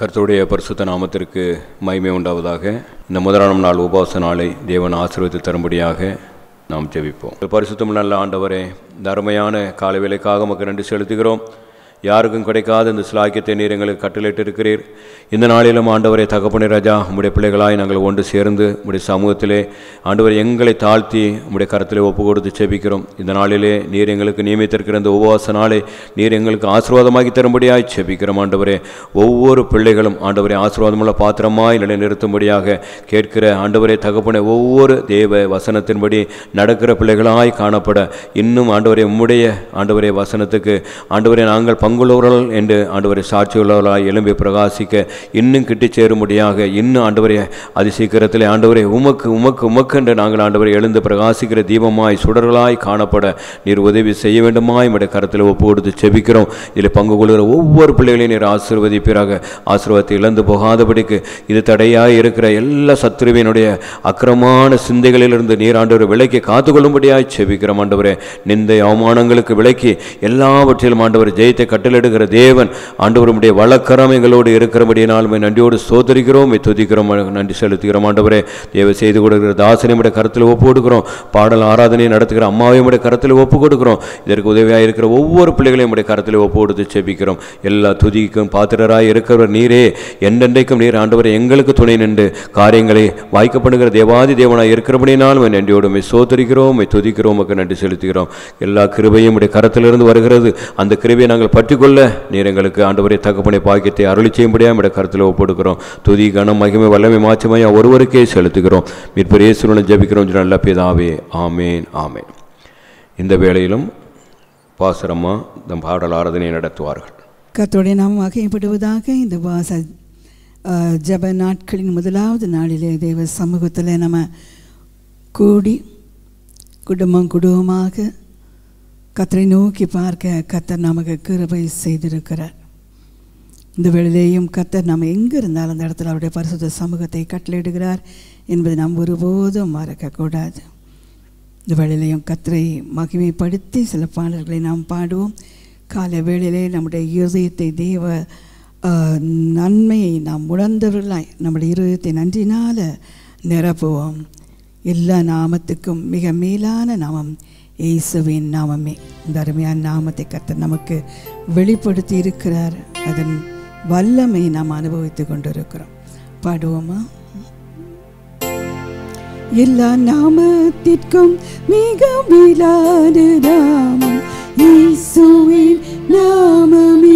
கர்த்தருடைய பரிசுத்த நாமத்திற்கு மகிமை உண்டாவதாக. இந்த முதலாம் நாள் உபவாச நாளை தேவன் ஆசீர்வதித்து தரும்படியாக நாம் ஜெபிப்போம். பரிசுத்தம் நல்ல ஆண்டவரே, இந்த அருமையான காலை வேளைக்காக உமக்கு நன்றி செலுத்துகிறோம். யாருக்கும் கிடைக்காத இந்த சிலாக்கியத்தை நீர் எங்களுக்கு கட்டளையிட்டு இருக்கிறீர். இந்த நாளிலும் ஆண்டவரே தகப்பனே ராஜா, உம்முடைய பிள்ளைகளாய் நாங்கள் ஒன்று சேர்ந்து உம்முடைய சமூகத்திலே ஆண்டவரை எங்களை தாழ்த்தி உம்முடைய கருத்திலே ஒப்பு கொடுத்து ஜெபிக்கிறோம். இந்த நாளிலே நீர் எங்களுக்கு நியமித்திருக்கிற இந்த உபவாச நாளை நீர் எங்களுக்கு ஆசீர்வாதமாகி தரும்படியாய் ஜெபிக்கிறோம். ஆண்டவரே, ஒவ்வொரு பிள்ளைகளும் ஆண்டவரை ஆசீர்வாதமுள்ள பாத்திரமாய் நிலைநிறுத்தும்படியாக கேட்கிற ஆண்டவரே தகப்பனே, ஒவ்வொரு தேவ வசனத்தின்படி நடக்கிற பிள்ளைகளாய் காணப்பட இன்னும் ஆண்டவரே உம்முடைய ஆண்டவரே வசனத்துக்கு ஆண்டவரே நாங்கள் பங்குள்ளவர்கள் என்று ஆண்டவரை சாட்சியுள்ளவர்களாய் எழும்பி பிரகாசிக்க இன்னும் கிட்டி சேரும்படியாக, இன்னும் ஆண்டவரை அதிசீக்கிரத்திலே ஆண்டவரை உமக்கு உமக்கு உமக்கு என்று நாங்கள் ஆண்டவரை எழுந்து பிரகாசிக்கிற தீபமாய் சுடர்களாய் காணப்பட நீர் உதவி செய்ய வேண்டுமாய் உடைய கருத்தில் ஒப்பு கொடுத்து செபிக்கிறோம். இதில் பங்கு கொள்கிற ஒவ்வொரு பிள்ளைகளையும் நீர் ஆசீர்வதிப்பீராக. ஆசீர்வாதத்தை இழந்து போகாதபடிக்கு இது தடையாக இருக்கிற எல்லா சத்ருவினுடைய அக்கிரமான சிந்தைகளிலிருந்து நீர் ஆண்டவரை விலக்கி காத்துக்கொள்ளும்படியாய் செபிக்கிறோம். ஆண்டவரே, நிந்தை அவமானங்களுக்கு விலக்கி எல்லாவற்றிலும் ஆண்டவர் ஜெயத்தை கட்டளெடுக்கிற தேவன் ஆண்டவருடைய வழக்கரம் எங்களோடு இருக்கிறபடியினால் நன்றியோடு சோதரிக்கிறோம், துதிக்கிறோம், நன்றி செலுத்துகிறோம். ஆண்டவரே, தேவை செய்து கொடுக்கிற தாசனையுடைய கருத்தில் ஒப்பு கொடுக்கிறோம். பாடல் ஆராதனையை நடத்துகிற அம்மாவையுடைய கருத்தில் ஒப்பு கொடுக்கிறோம். இதற்கு உதவியாக இருக்கிற ஒவ்வொரு பிள்ளைகளையும் உடைய கருத்தில் ஒப்பு கொடுத்து செபிக்கிறோம். எல்லா துதிக்கும் பாத்திரராய் இருக்கிற நீரே, என்றென்றைக்கும் நீர் ஆண்டவரை எங்களுக்கு துணை நின்று காரியங்களை வாய்க்கப்படுகிற தேவாதி தேவனாய் இருக்கிறபடியினால் நன்றியோடு சோதரிக்கிறோம், துதிக்கிறோம், நன்றி செலுத்துகிறோம். எல்லா கிருபையும் உடைய கருத்திலிருந்து வருகிறது. அந்த கிருபையை நாங்கள் பற்றிக்கொள்ள நீர் எங்களுக்கு ஆண்டவரை தகப்பனை பாக்கியத்தை அருளி செய்யும்படியாக நம்முடைய கருத்தில் ஒப்படுக்கிறோம். துதி கனம் மகிமை வல்லமை மாட்சிமையா ஒருவருக்கே செலுத்துகிறோம். மீட்பர் இயேசுவின் ஜெபிக்கிறோம் நல்ல பிதாவே, ஆமேன் ஆமேன். இந்த வேளையிலும் பாசரம்மா தம் பாடல் ஆராதனை நடத்துவார்கள். கர்த்தருடைய நாம் மகிமைப்படுவதாக. இந்த வாச ஜப நாட்களின் முதலாவது நாளிலே தேவ சமூகத்தில் நம்ம கூடி குடும்பமாக கர்த்தரை நோக்கி பார்க்க கர்த்தர் நமக்கு கிருபை செய்திருக்கிறார். இந்த வேளையிலேயும் கர்த்தர் நம்ம எங்கே இருந்தாலும் அந்த இடத்துல அவருடைய பரிசுத்த சமூகத்தை கட்டளையிடுகிறார் என்பதை நாம் ஒருபோதும் மறக்கக்கூடாது. இந்த வேளையிலேயும் கர்த்தரை மகிமைப்படுத்தி சில பாடல்களை நாம் பாடுவோம். காலை வேளையிலே நம்முடைய இருதயத்தை தேவ நன்மையை நாம் உணர்ந்தவர்களாய் நம்முடைய இருதயத்தை நன்றினால் நிரப்புவோம். எல்லா நாமத்துக்கும் மிக மேலான நாமம் இயேசுவின் நாமமே. இந்த அருமையான நாமத்தை கர்த்தர் நமக்கு வெளிப்படுத்தி இருக்கிறார். அதன் வல்லமை நாம் அனுபவித்து கொண்டிருக்கிறோம். பாடுவோமா? எல்லா நாமத்திற்கும் மிக மேலான நாமம் இயேசுவின் நாமமே.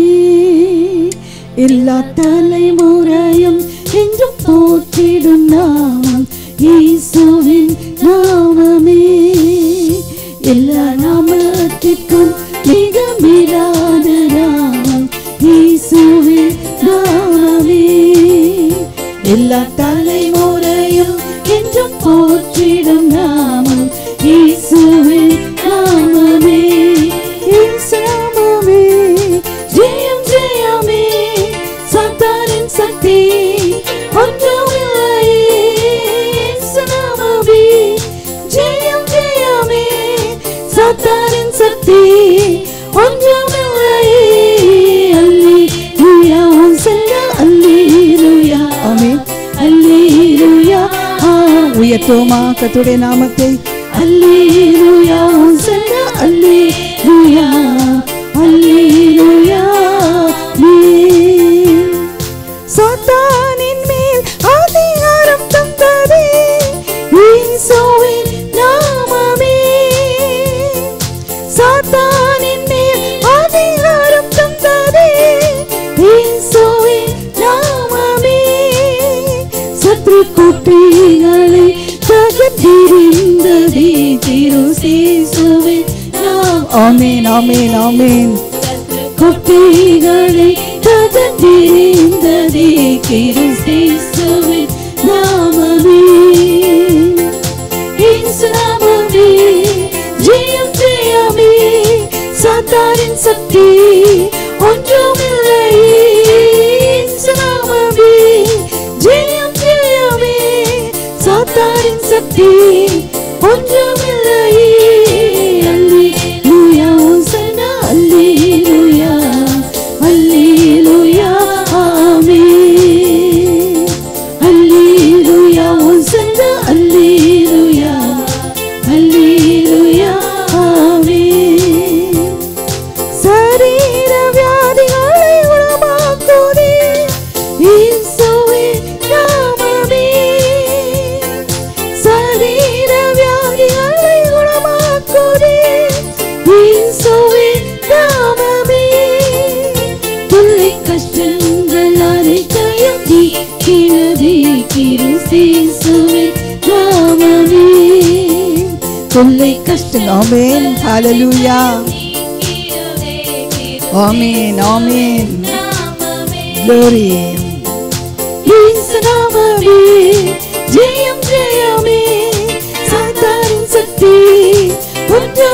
எல்லா தலைமுறையும் என்றும் போற்றிடும் நாமம் இயேசுவின் நாமமே. எல்லா நாமத்திற்கும் மிக மேலான நாமம் இயேசுவின் நாமமே. எல்லா தலைமுறையும் என்றும் போற்றிடும் நாமம் இயேசுவின் நாமமே. இயேசுவே ஜெயம் ஜெயமே, சாத்தானின் சக்தி ஒன்றும் இல்லை. இயேசுவே ஜெயம் ஜெயமே, சாத்தானின் சக்தி ஒன்றுமில்லை. அல்லேலூயா, அல்லேலூயா, ஆமென், அல்லேலூயா. உயர்த்துவோமா கர்த்தருடைய நாமத்தை? அல்லேலூயா, அல்லேலூயா, அல்லேலூயா. சாத்தானின் மேல் அதிகாரம் தந்ததே இயேசுவின் நாமமே. சாத்தானின் மேல் அதிகாரம் தந்ததே இயேசுவின் நாமமே. சத்ரு கோட்டைகளை தகர்த்தெறிந்ததே இயேசுவின் நாமம். ஆமென், ஆமென், ஆமென். சத்ரு கோட்டைகளை தகர்த்தெறிந்ததே இயேசுவின் நாமமே. இயேசு நாமமே ஜெயம் ஜெயமே, சாத்தானின் சக்தி ஒன்றுமில்லை. இயேசு நாமமே ஜெயம் ஜெயமே, சாத்தானின் சக்தி ஒன்றுமில்லை. அல்லேலூயா, ஹோசன்னா, அல்லேலூயா, அல்லேலூயா, ஆமென். क्षीणधि किरुसि सुमित नाम में तुल्य कष्ट आमेन हालेलुया आमेन आमेन ग्लोरी यीशु नाम में जयम जयमे सातार शक्ति उठो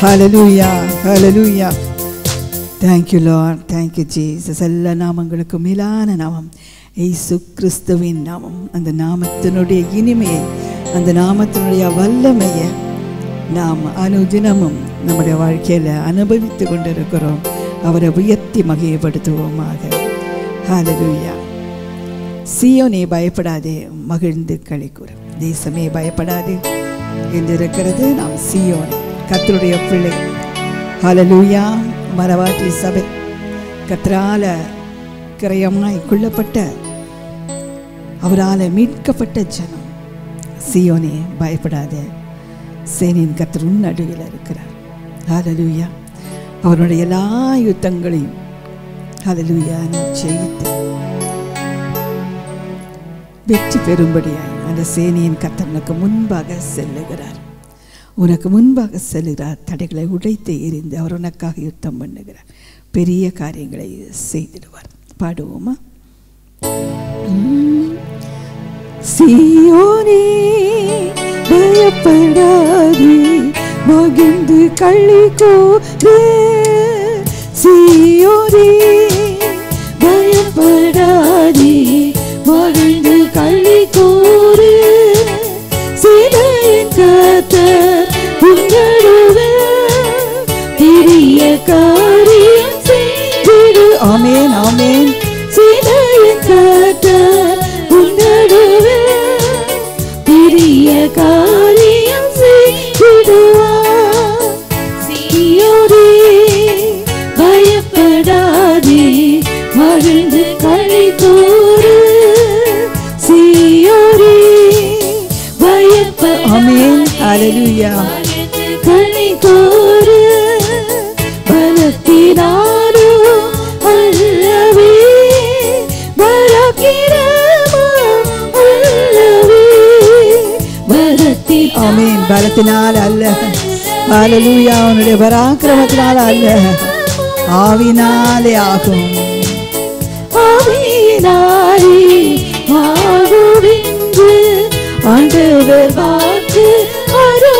Hallelujah, hallelujah. Thank you Lord, thank you Jesus. எல்லா நாமங்களுக்கும் மேலான நாமம் இயேசு கிறிஸ்துவின் நாமம். அந்த நாமத்தினுடைய இனிமையை, அந்த நாமத்தினுடைய வல்லமையை நாம் அனுதினமும் நம்முடைய வாழ்க்கையில அனுபவித்துக் கொண்டிருக்கிறோம். அவரை உயர்த்தி மகிமைப்படுத்துவோமாக. Hallelujah. சீயோனே பயப்படாதே, மகிழ்ந்து களிகூறு. தேசமே பயப்படாதே என்று இருக்கிறது நாம் சீயோன் கர்த்தருடைய பிள்ளை. ஹalleluya. மரவாட்டி சபை கர்த்தரால கிரயமாய் கொள்ளப்பட்ட அவரால் மீட்கப்பட்ட ஜனம். சீயோனே பயப்படாதே, சேனையின் கர்த்தர் உன் நடுவில் இருக்கிறார். ஹalleluya. அவருடைய எல்லா யுத்தங்களையும் ஹalleluya ஜெயித்து வெற்றி பெறும்படியாய் அந்த சேனையின் கர்த்தர் உனக்கு முன்பாக செல்லுகிறார். உனக்கு முன்பாக செல்கிறார். தடைகளை உடைத்து எறிந்து அவர் உனக்காக யுத்தம் பண்ணுகிறார். பெரிய காரியங்களை செய்திடுவார். பாடுவோமா? சீயோனே பயப்படாதே, மகிழ்ந்து களிகூறு. சீயோனே பயப்படாதே, மகிழ்ந்து களிகூறு. சேனையின் கர்த்தர் Amen, amen. Sinayin kathar unnaduve periya kaariyam seiduva. Siyore bayapadade varundu kalikooru. Siyore bayapadade. Amen, hallelujah. Kalikooru balathina. ஆமென். பலத்தினால் அல்ல, ஹalleluya, அவருடைய பராக்கிரமத்தினால் அல்ல, ஆவினாலே ஆகும். ஆவினாலே ஆகுவின்று ஆண்டவர் வாக்கு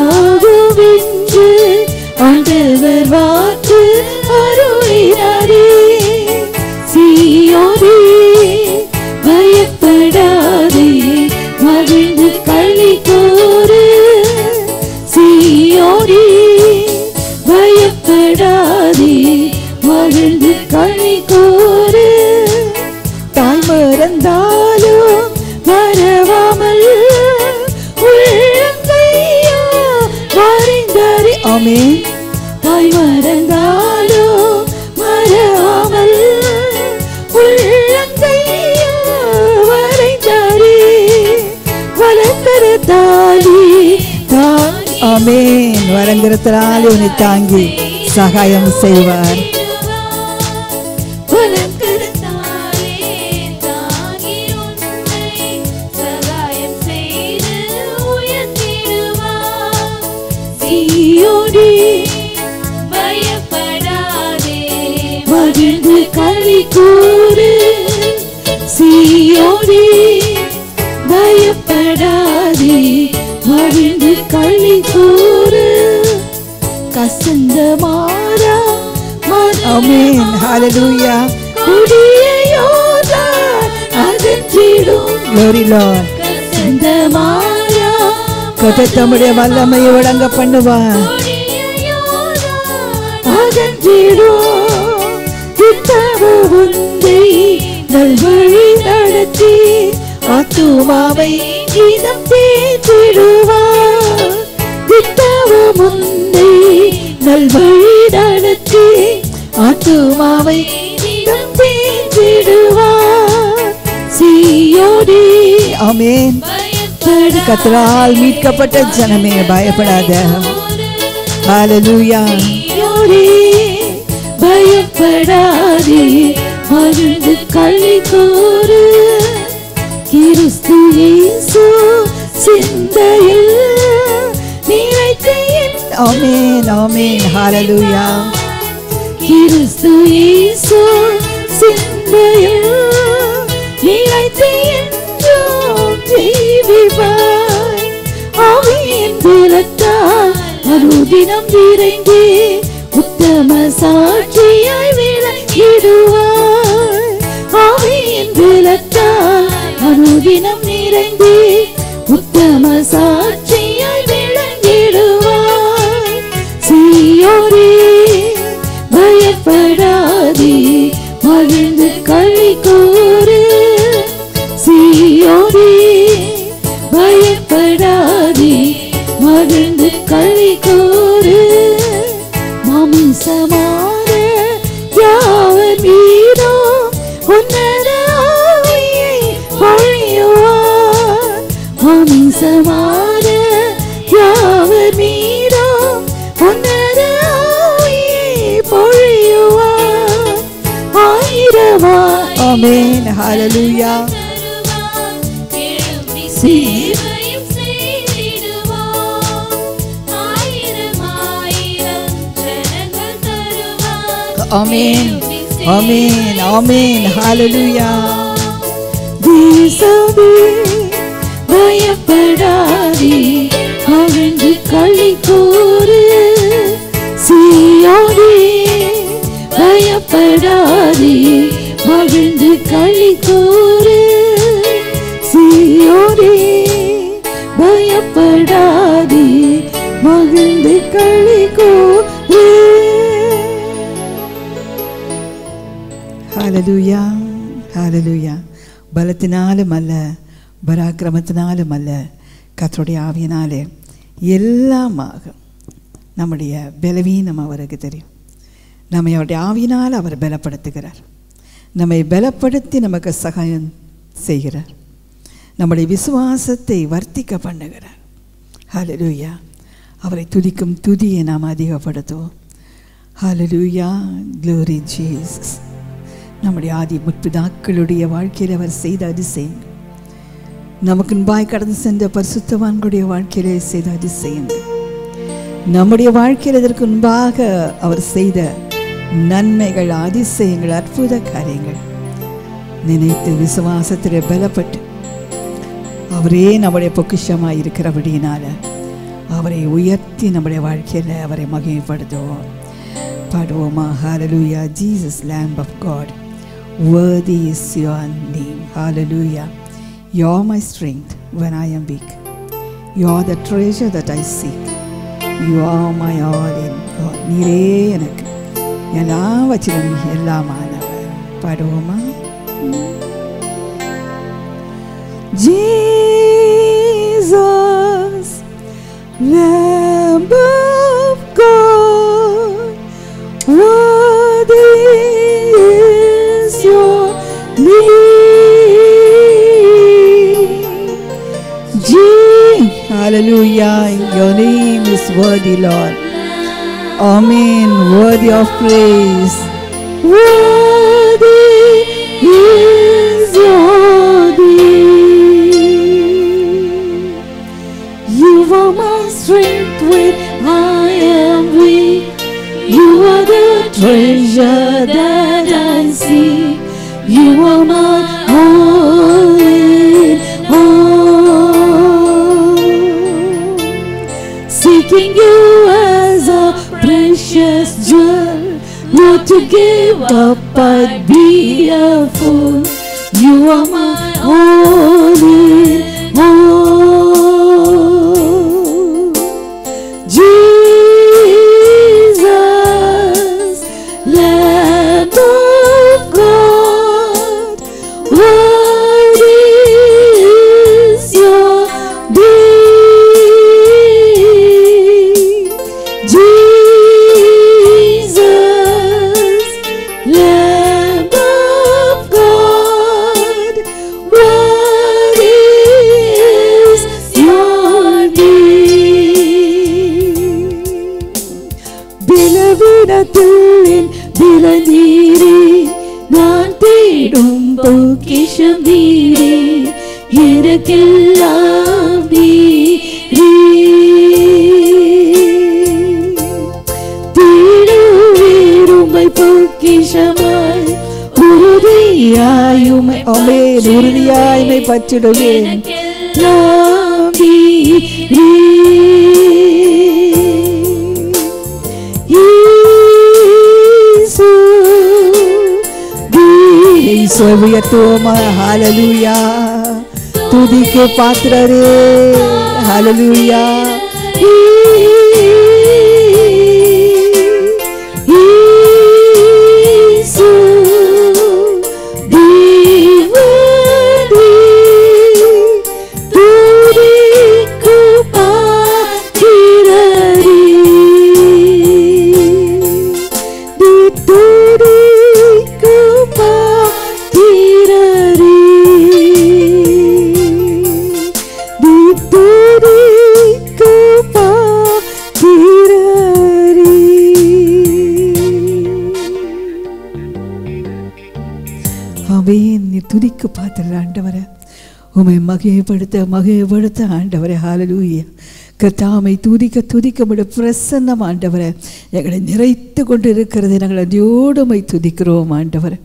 ஆகுவின்று ஆண்டவர் வாக்கு அருள் கனிகூறு தாய் மறந்தாலோ மறவாமல் உள்ளங்கையா மறைந்தாரே. ஆமென். தாய் மறந்தாலோ மறவாமல் உள்ளங்கையா மறைந்தாரே வலங்கர தாலி தான். ஆமென். வரங்கரத்தால் உன்னை தாங்கி சகாயம் செய்வார். கூறு சீயோனே பயப்படாதே மகிழ்ந்து களி கூறு கசந்த மாறா மனம். ஆமென். ஹalleluya. குடிய யோர்தான் அகற்றிடும். Glory Lord. கசந்த மாறா கர்த்தர் தம்முடைய வல்லமையை விளங்க பண்ணுவார். குடிய யோர்தான் அகற்றிடும். உன்னை நல்வழி நடத்தி ஆத்துமாவை இதம் தேற்றிடுவார். திட்டவும் உன்னை நல்வழி நடத்தி ஆத்துமாவை இதம் தேற்றிடுவார். சீயோனே. ஆமென். கர்த்தரால் மீட்கப்பட்ட ஜனமே பயப்படாத. ஹalleluya. சீயோனே பயப்படாதே மகிழ்ந்து களி கூறு கிறிஸ்து இயேசு சிந்தையில் நிலைத்து. ஆமென். ஆமென். ஹalleluya. கிறிஸ்து இயேசு சிந்தையில் நிலைத்து ஜீவிப்பாய். ஆவியின் பலத்தால் மறுதினம் இறங்கி உத்தம சாட்சியாய் விளங்கிடுவாய். ஆவியின் பலத்தால் அனுதினம் நிறைந்து உத்தம சாட்சியாய் விளங்கிடுவாய். சீயோனே பயப்படாதே மகிழ்ந்து களி கூறு. சீயோனே பயப்படாதே மகிழ்ந்து களி கூறு. மாம்சமான யாவர் மீதோ உன்னத ஆவியை பொழிவார். மாம்சமான யாவர் மீதோ உன்னத ஆவியை பொழிவார். ஆயிரமா. ஆமென். ஹalleluya. Amen. Amen. Amen. Hallelujah. Deesabe bayappadadi avandu kalikore. Siyone bayappadadi avandu kalikore. Siyone bayappadadi avandu kalikore. ஹalleluya. ஹalleluya. பலத்தினாலும் அல்ல பராக்கிரமத்தினாலும் அல்ல கர்த்தருடைய ஆவியினாலே எல்லாமாக. நம்முடைய பலவீனம் அவருக்கு தெரியும். நம்மை அவருடைய ஆவியினால் அவர் பலப்படுத்துகிறார். நம்மை பலப்படுத்தி நமக்கு சகாயம் செய்கிறார். நம்முடைய விசுவாசத்தை வர்த்திக்க பண்ணுகிறார். ஹalleluya. அவரை துதிக்கும் துதியை நாம் அதிகப்படுத்துவோம். ஹalleluya. Glory Jesus. நம்முடைய ஆதி முற்பிதாக்களுடைய வாழ்க்கையில் அவர் செய்த அதிசயங்கள், நமக்கு முன்பாய் கடந்து சென்ற பரிசுத்தவான்களுடைய வாழ்க்கையிலே செய்த அதிசயங்கள், நம்முடைய வாழ்க்கையில் இதற்கு முன்பாக அவர் செய்த நன்மைகள், அதிசயங்கள், அற்புத காரியங்கள் நினைத்து விசுவாசத்தில் பலப்பட்டு அவரே நம்முடைய பொக்கிஷமாக இருக்கிறபடியினால் அவரை உயர்த்தி நம்முடைய வாழ்க்கையில் அவரை மகிமைப்படுத்துவோம். பாடுவோமா? ஹalleluya. Jesus Lamb of God, worthy is your name. Hallelujah. You are my strength when I am weak. You are the treasure that I seek. You are my all in God. நீரே எனக்கு എല്ലാ വചനം എല്ലാ മാനവ പരമ Jesus lamb of God worthy is your name Hallelujah your name is worthy Lord Amen worthy of praise worthy is your name You are my strength when I am weak You are the treasure that I see You are my all in all Seeking you as a precious jewel Not to give up I'd be a fool You are my all in all Jesus Lamb of God Worthy is your name Jesus Lamb of God Worthy is your name Bilavinathil biladiri நான் தேடும் பொக்கிஷம் நீரே எனக்கெல்லாம் நீரே தேடுவேறுமை பொக்கிஷமாய் உறுதியாயுமை பற்றிடுவே எனக்கெல்லாம் நீரே ईश्वरीय तुम हालेलुया तुदी के पात्र रे हालेलुया மகிழ்ப்படுத்த ஆண்டவரே ஹalleluya கர்த்தாவை துதிக்க உம்முடைய பிரசன்னம் ஆண்டவரே எங்களை நிறைத்து கொண்டிருக்கிறது நாங்கள் அதியோடுமை துதிக்கிறோம் ஆண்டவரே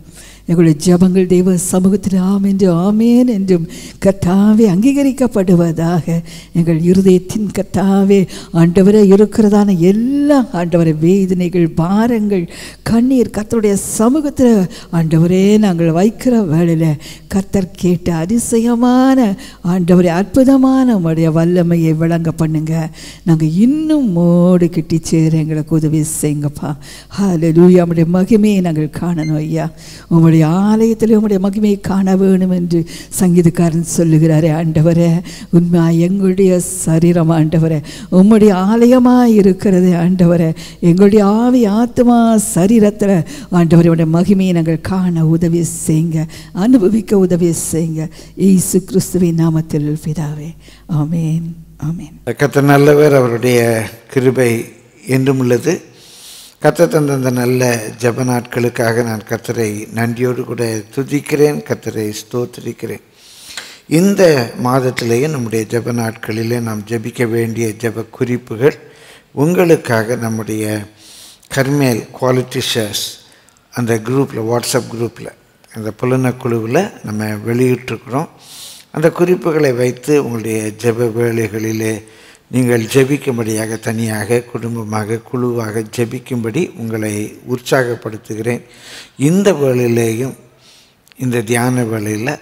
எங்களுடைய ஜெபங்கள் தேவ சமூகத்தில் ஆமென் என்றும் கர்த்தாவே அங்கீகரிக்கப்படுவதாக எங்கள் இருதயத்தின் கர்த்தாவே ஆண்டவரே இருக்கிறதான எல்லா ஆண்டவரே வேதனைகள் பாரங்கள் கண்ணீர் கர்த்தருடைய சமூகத்தில் ஆண்டவரே நாங்கள் வைக்கிற வேளையில் கர்த்தர் கேட்ட அதிசயமான ஆண்டவரே அற்புதமான உங்களுடைய வல்லமையை விளங்க பண்ணுங்க நாங்கள் இன்னும் மோடு கிட்டி சேர எங்களுக்கு உதவி செய்யுங்கப்பா ஹல்லேலூயா உங்களுடைய மகிமையை நாங்கள் காணணும் ஐயா உங்களுடைய ஆலயத்தில் உங்களுடைய மகிமையை காண வேண்டும் என்று சங்கீதக்காரன் சொல்லுகிறாரே ஆண்டவரே உண்மை எங்களுடைய சரீரம் ஆண்டவரே உம்முடைய ஆலயமாக இருக்கிறது ஆண்டவரே எங்களுடைய ஆவி ஆத்மா சரீரத்தில் ஆண்டவரே உடைய மகிமையை நாங்கள் காண உதவி செய்யுங்க அனுபவிக்க உதவி செய்யுங்க இயேசு கிறிஸ்துவின் நாமத்தில் பிதாவே ஆமென் ஆமென் கர்த்தர் நல்லவர் அவருடைய கிருபை என்றும் உள்ளது கர்த்தர் தந்த அந்த நல்ல ஜப நாட்களுக்காக நான் கர்த்தரை நன்றியோடு கூட துதிக்கிறேன் கர்த்தரை ஸ்தோத்திரிக்கிறேன் இந்த மாதத்திலேயே நம்முடைய ஜப நாட்களிலே நாம் ஜபிக்க வேண்டிய ஜப குறிப்புகள் உங்களுக்காக நம்முடைய கர்மேல் குவாலிட்டி ஷேர்ஸ் அந்த குரூப்பில் வாட்ஸ்அப் குரூப்பில் அந்த புலன குழுவில் நம்ம வெளியிட்டிருக்கிறோம் அந்த குறிப்புகளை வைத்து உங்களுடைய ஜப வேலைகளிலே நீங்கள் ஜெபிக்கும்படியாக தனியாக குடும்பமாக குழுவாக ஜெபிக்கும்படி உங்களை உற்சாகப்படுத்துகிறேன் இந்த வேளையிலேயும் இந்த தியான வேளையில்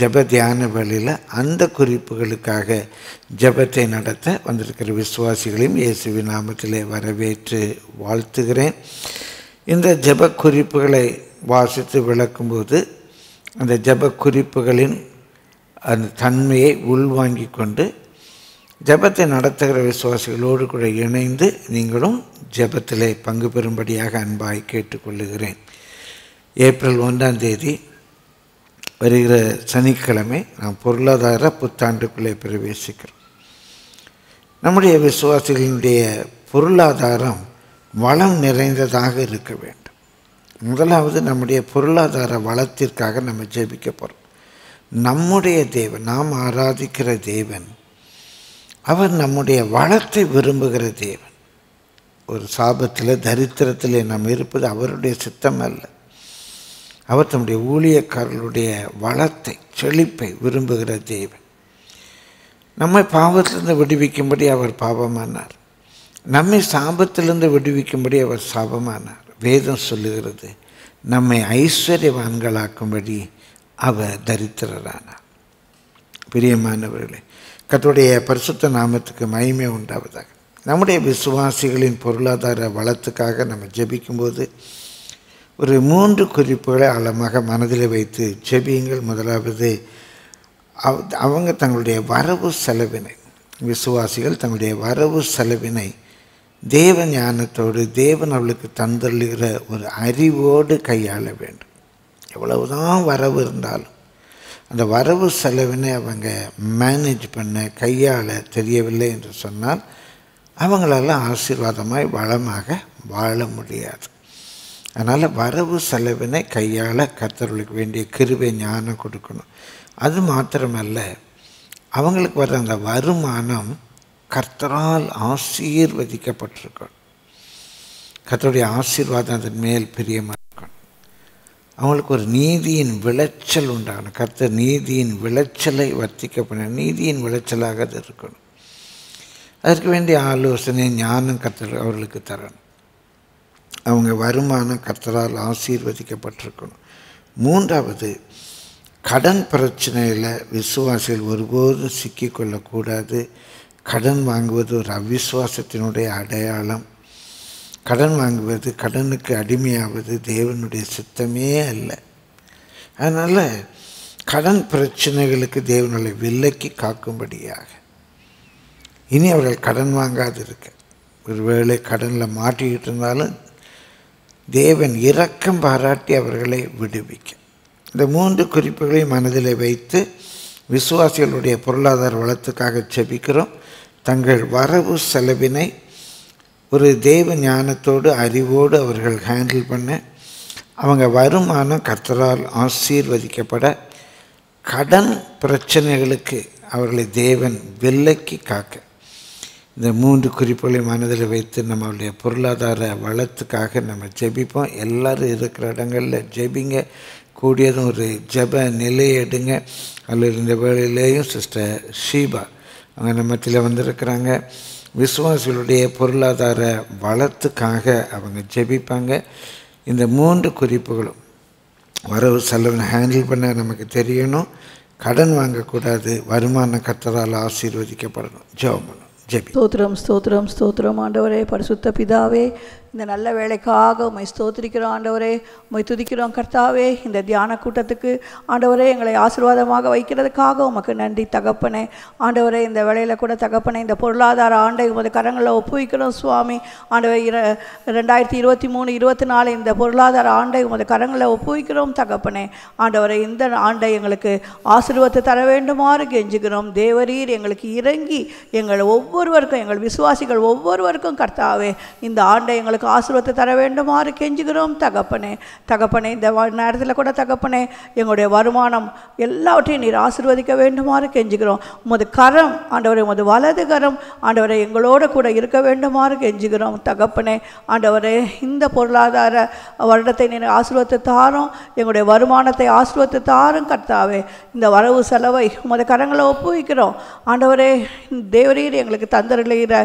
ஜெப தியான வேளையில் அந்த குறிப்புகளுக்காக ஜெபத்தை நடத்த வந்திருக்கிற விசுவாசிகளையும் இயேசுவின் நாமத்திலே வரவேற்று வாழ்த்துகிறேன் இந்த ஜெபக்குறிப்புகளை வாசித்து விளக்கும்போது அந்த ஜெபக்குறிப்புகளின் அந்த தன்மையை உள்வாங்கி கொண்டு ஜெபத்தை நடத்துகிற விசுவாசிகளோடு கூட இணைந்து நீங்களும் ஜெபத்திலே பங்கு பெறும்படியாக அன்பாய் கேட்டுக்கொள்ளுகிறேன். ஏப்ரல் 1 வருகிற சனிக்கிழமை நாம் பொருளாதார புத்தாண்டுக்குள்ளே பிரவேசிக்கிறோம். நம்முடைய விசுவாசிகளினுடைய பொருளாதாரம் வளம் நிறைந்ததாக இருக்க வேண்டும். முதலாவது நம்முடைய பொருளாதார வளத்திற்காக நம்ம ஜெபிக்க போகிறோம். நம்முடைய தேவன், நாம் ஆராதிக்கிற தேவன், அவர் நம்முடைய வளத்தை விரும்புகிற தேவன். ஒரு சாபத்தில் தரித்திரத்திலே நாம் இருப்பது அவருடைய சித்தம் அல்ல. அவர் தம்முடைய ஊழியக்காரர்களுடைய வளத்தை, செழிப்பை விரும்புகிற தேவன். நம்மை பாவத்திலிருந்து விடுவிக்கும்படி அவர் பாவமானார். நம்மை சாபத்திலிருந்து விடுவிக்கும்படி அவர் சாபமானார். வேதம் சொல்லுகிறது, நம்மை ஐஸ்வர்யவான்களாக்கும்படி அவர் தரித்திரரானார். பிரியமானவர்களே, கர்த்தருடைய பரிசுத்த நாமத்துக்கு மகிமை உண்டாவதாக. நம்முடைய விசுவாசிகளின் பொருளாதார வளத்துக்காக நம்ம ஜெபிக்கும்போது ஒரு 3 குறிப்புகளை ஆழமாக மனதில் வைத்து ஜெபியுங்கள். முதலாவது, அவங்க தங்களுடைய வரவு செலவினை, விசுவாசிகள் தங்களுடைய வரவு செலவினை தேவ ஞானத்தோடு, தேவன் அவளுக்கு தந்தள்ளுகிற ஒரு அறிவோடு கையாள வேண்டும். எவ்வளவுதான் வரவு இருந்தாலும் அந்த வரவு செலவினை அவங்க மேனேஜ் பண்ண, கையாள தெரியவில்லை என்று சொன்னால் அவங்களால ஆசீர்வாதமாய் வளமாக வாழ முடியாது. அதனால் வரவு செலவினை கையாள கர்த்தர்களுக்கு வேண்டிய கிருபை ஞானம் கொடுக்கணும். அது மாத்திரமல்ல, அவங்களுக்கு வர அந்த வருமானம் கர்த்தரால் ஆசீர்வதிக்கப்பட்டிருக்கணும். கர்த்தருடைய ஆசீர்வாதம் அதன் மேல் பிரியமாக இருக்கணும். அவங்களுக்கு ஒரு நீதியின் விளைச்சல் உண்டாகணும். கர்த்தர் நீதியின் விளைச்சலை வர்த்திக்க பண்ண, நீதியின் விளைச்சலாக அது இருக்கணும். அதற்கு வேண்டிய ஆலோசனை ஞானம் கர்த்தர் அவர்களுக்கு தரணும். அவங்க வருமானம் கர்த்தரால் ஆசீர்வதிக்கப்பட்டிருக்கணும். 3வது, கடன் பிரச்சனையில் விசுவாசிகள் ஒருபோதும் சிக்கிக்கொள்ளக்கூடாது. கடன் வாங்குவது ஒரு அவிசுவாசத்தினுடைய அடையாளம். கடன் வாங்குவது, கடனுக்கு அடிமையாவது தேவனுடைய சித்தமே அல்ல. அதனால் கடன் பிரச்சனைகளுக்கு தேவனை விலக்கி காக்கும்படியாக இனி அவர்கள் கடன் வாங்காது இருக்க. ஒருவேளை கடனில் மாட்டிக்கிட்டு இருந்தாலும் தேவன் இரக்கம் பாராட்டி அவர்களை விடுவிக்க. இந்த 3 குறிப்புகளை மனதில் வைத்து விசுவாசிகளுடைய பொருளாதார வளத்துக்காக ஜெபிக்கிறோம். தங்கள் வரவு செலவினை ஒரு தேவ ஞானத்தோடு, அறிவோடு அவர்கள் ஹேண்டில் பண்ண, அவங்க வருமானம் கர்த்தரால் ஆசீர்வதிக்கப்பட, கடன் பிரச்சனைகளுக்கு அவர்களை தேவன் விலக்கி காக்க. இந்த 3 குறிப்புகளை மனதில் வைத்து நம்மளுடைய பொருளாதார வளத்துக்காக நம்ம ஜெபிப்போம். எல்லோரும் இருக்கிற இடங்களில் ஜெபிங்க. கூடியதும் ஒரு ஜெப நிலையெடுங்க. அதில் இந்த வேளையிலேயும் சிஸ்டர் ஷீபா அவங்க நம்மத்தில் வந்திருக்கிறாங்க. விசுவாசிகளுடைய பொருளாதார வளத்துக்காக அவங்க ஜெபிப்பாங்க. இந்த 3 குறிப்புகளும் வரவு செலவு ஹேண்டில் பண்ண நமக்கு தெரியணும். கடன் வாங்கக்கூடாது. வருமானம் கர்த்தரால் ஆசீர்வதிக்கப்படணும். ஜெபம். ஸ்தோத்திரம், ஸ்தோத்திரம், ஸ்தோத்திரம். ஆண்டவரே, பரிசுத்த பிதாவே, இந்த நல்ல வேலைக்காக உம்மை ஸ்தோத்திரிக்கிறோம். ஆண்டவரே, உம்மை துதிக்கிறோம். கர்த்தாவே, இந்த தியான கூட்டத்துக்கு ஆண்டவரே எங்களை ஆசீர்வாதமாக வைக்கிறதுக்காக உமக்கு நன்றி தகப்பனே. ஆண்டவரே, இந்த வேலையில் கூட தகப்பனே இந்த பொருளாதார ஆண்டை உமது கரங்களில் ஒப்புவிக்கிறோம் சுவாமி. ஆண்டவரே, 2023-24 இந்த பொருளாதார ஆண்டை உமது கரங்களில் ஒப்புவிக்கிறோம் தகப்பனே. ஆண்டவரே, இந்த ஆண்டை எங்களுக்கு ஆசீர்வாதத்தை தர வேண்டுமாறு கெஞ்சுகிறோம். தேவரீர் எங்களுக்கு இறங்கி எங்கள் ஒவ்வொருவருக்கும், எங்கள் விசுவாசிகள் ஒவ்வொருவருக்கும் கர்த்தாவே இந்த ஆண்டை எங்களுக்கு ஆசீர்வாதத்தை தர வேண்டுமாறு கெஞ்சுகிறோம் தகப்பனே. தகப்பனே, இந்த நேரத்தில் கூட தகப்பனே எங்களுடைய வருமானம் எல்லாவற்றையும் நீர் ஆசீர்வதிக்க வேண்டுமாறு கெஞ்சுகிறோம். உமது கரம் ஆண்டவரை, உமது வலது கரம் ஆண்டவரை எங்களோட கூட இருக்க வேண்டுமாறு கெஞ்சுகிறோம் தகப்பனே. ஆண்டவரே, இந்த பொருளாதார வருடத்தை நீர் ஆசீர்வாதத்தை தாரும். எங்களுடைய வருமானத்தை ஆசீர்வாதத்தை தாரும் கர்த்தாவே. இந்த வரவு செலவை உமது கரங்களை ஒப்புவிக்கிறோம். ஆண்டவரே, தேவரீர் எங்களுக்கு தந்தருகிற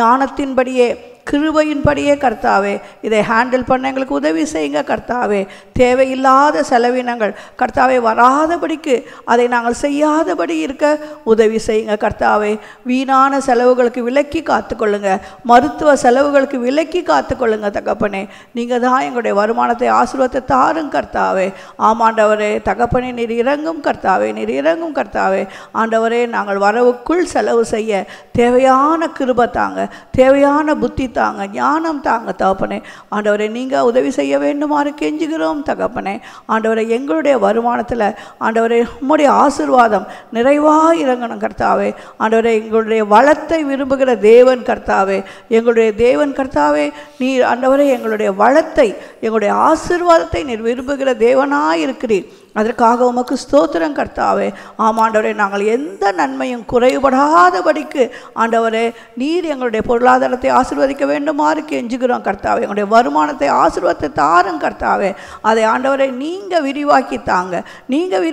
ஞானத்தின்படியே கிருபையின்படியே கர்த்தாவே இதை ஹேண்டில் பண்ண எங்களுக்கு உதவி செய்யுங்க கர்த்தாவே. தேவையில்லாத செலவினங்கள் கர்த்தாவே வராதபடிக்கு அதை நாங்கள் செய்யாதபடி இருக்க உதவி செய்யுங்க கர்த்தாவே. வீணான செலவுகளுக்கு விலக்கி காத்துக்கொள்ளுங்க, மருத்துவ செலவுகளுக்கு விலக்கி காத்துக்கொள்ளுங்க தகப்பனே. நீங்கள் தான் எங்களுடைய வருமானத்தை ஆசீர்வாதத்தை தாரும் கர்த்தாவே. ஆமாண்டவரே தகப்பனே, நீர் இறங்கும் கர்த்தாவே, நீர் இறங்கும் கர்த்தாவே. ஆண்டவரே நாங்கள் வரவுக்குள் செலவு செய்ய தேவையான கிருபை தாங்க, தேவையான புத்தி தாங்க, ஞானம் தாங்க தகப்பனே. ஆண்டவரை நீங்கள் உதவி செய்ய வேண்டுமாறு கெஞ்சுகிறோம் தகப்பனே. ஆண்டவரை எங்களுடைய வருமானத்தில் ஆண்டவரை உம்முடைய ஆசீர்வாதம் நிறைவாக இறங்கணும் கர்த்தாவே. ஆண்டவரை எங்களுடைய வளத்தை விரும்புகிற தேவன் கர்த்தாவே, எங்களுடைய தேவன் கர்த்தாவே, நீர் ஆண்டவரை எங்களுடைய வளத்தை எங்களுடைய ஆசீர்வாதத்தை நீர் விரும்புகிற தேவனாக இருக்கிறீர். அதற்காக உமக்கு ஸ்தோத்திரம் கர்த்தாவே. ஆமாண்டவரே நாங்கள் எந்த நன்மையும் குறைபடாதபடிக்கு ஆண்டவரே நீர் எங்களுடைய பொருளாதாரத்தை ஆசீர்வதிக்க வேண்டுமாறு கெஞ்சுகிறோம் கர்த்தாவே. எங்களுடைய வருமானத்தை ஆசீர்வாதத்தை தாரும் கர்த்தாவே. அதை ஆண்டவரை நீங்கள் விரிவாக்கி தாங்க, நீங்கள்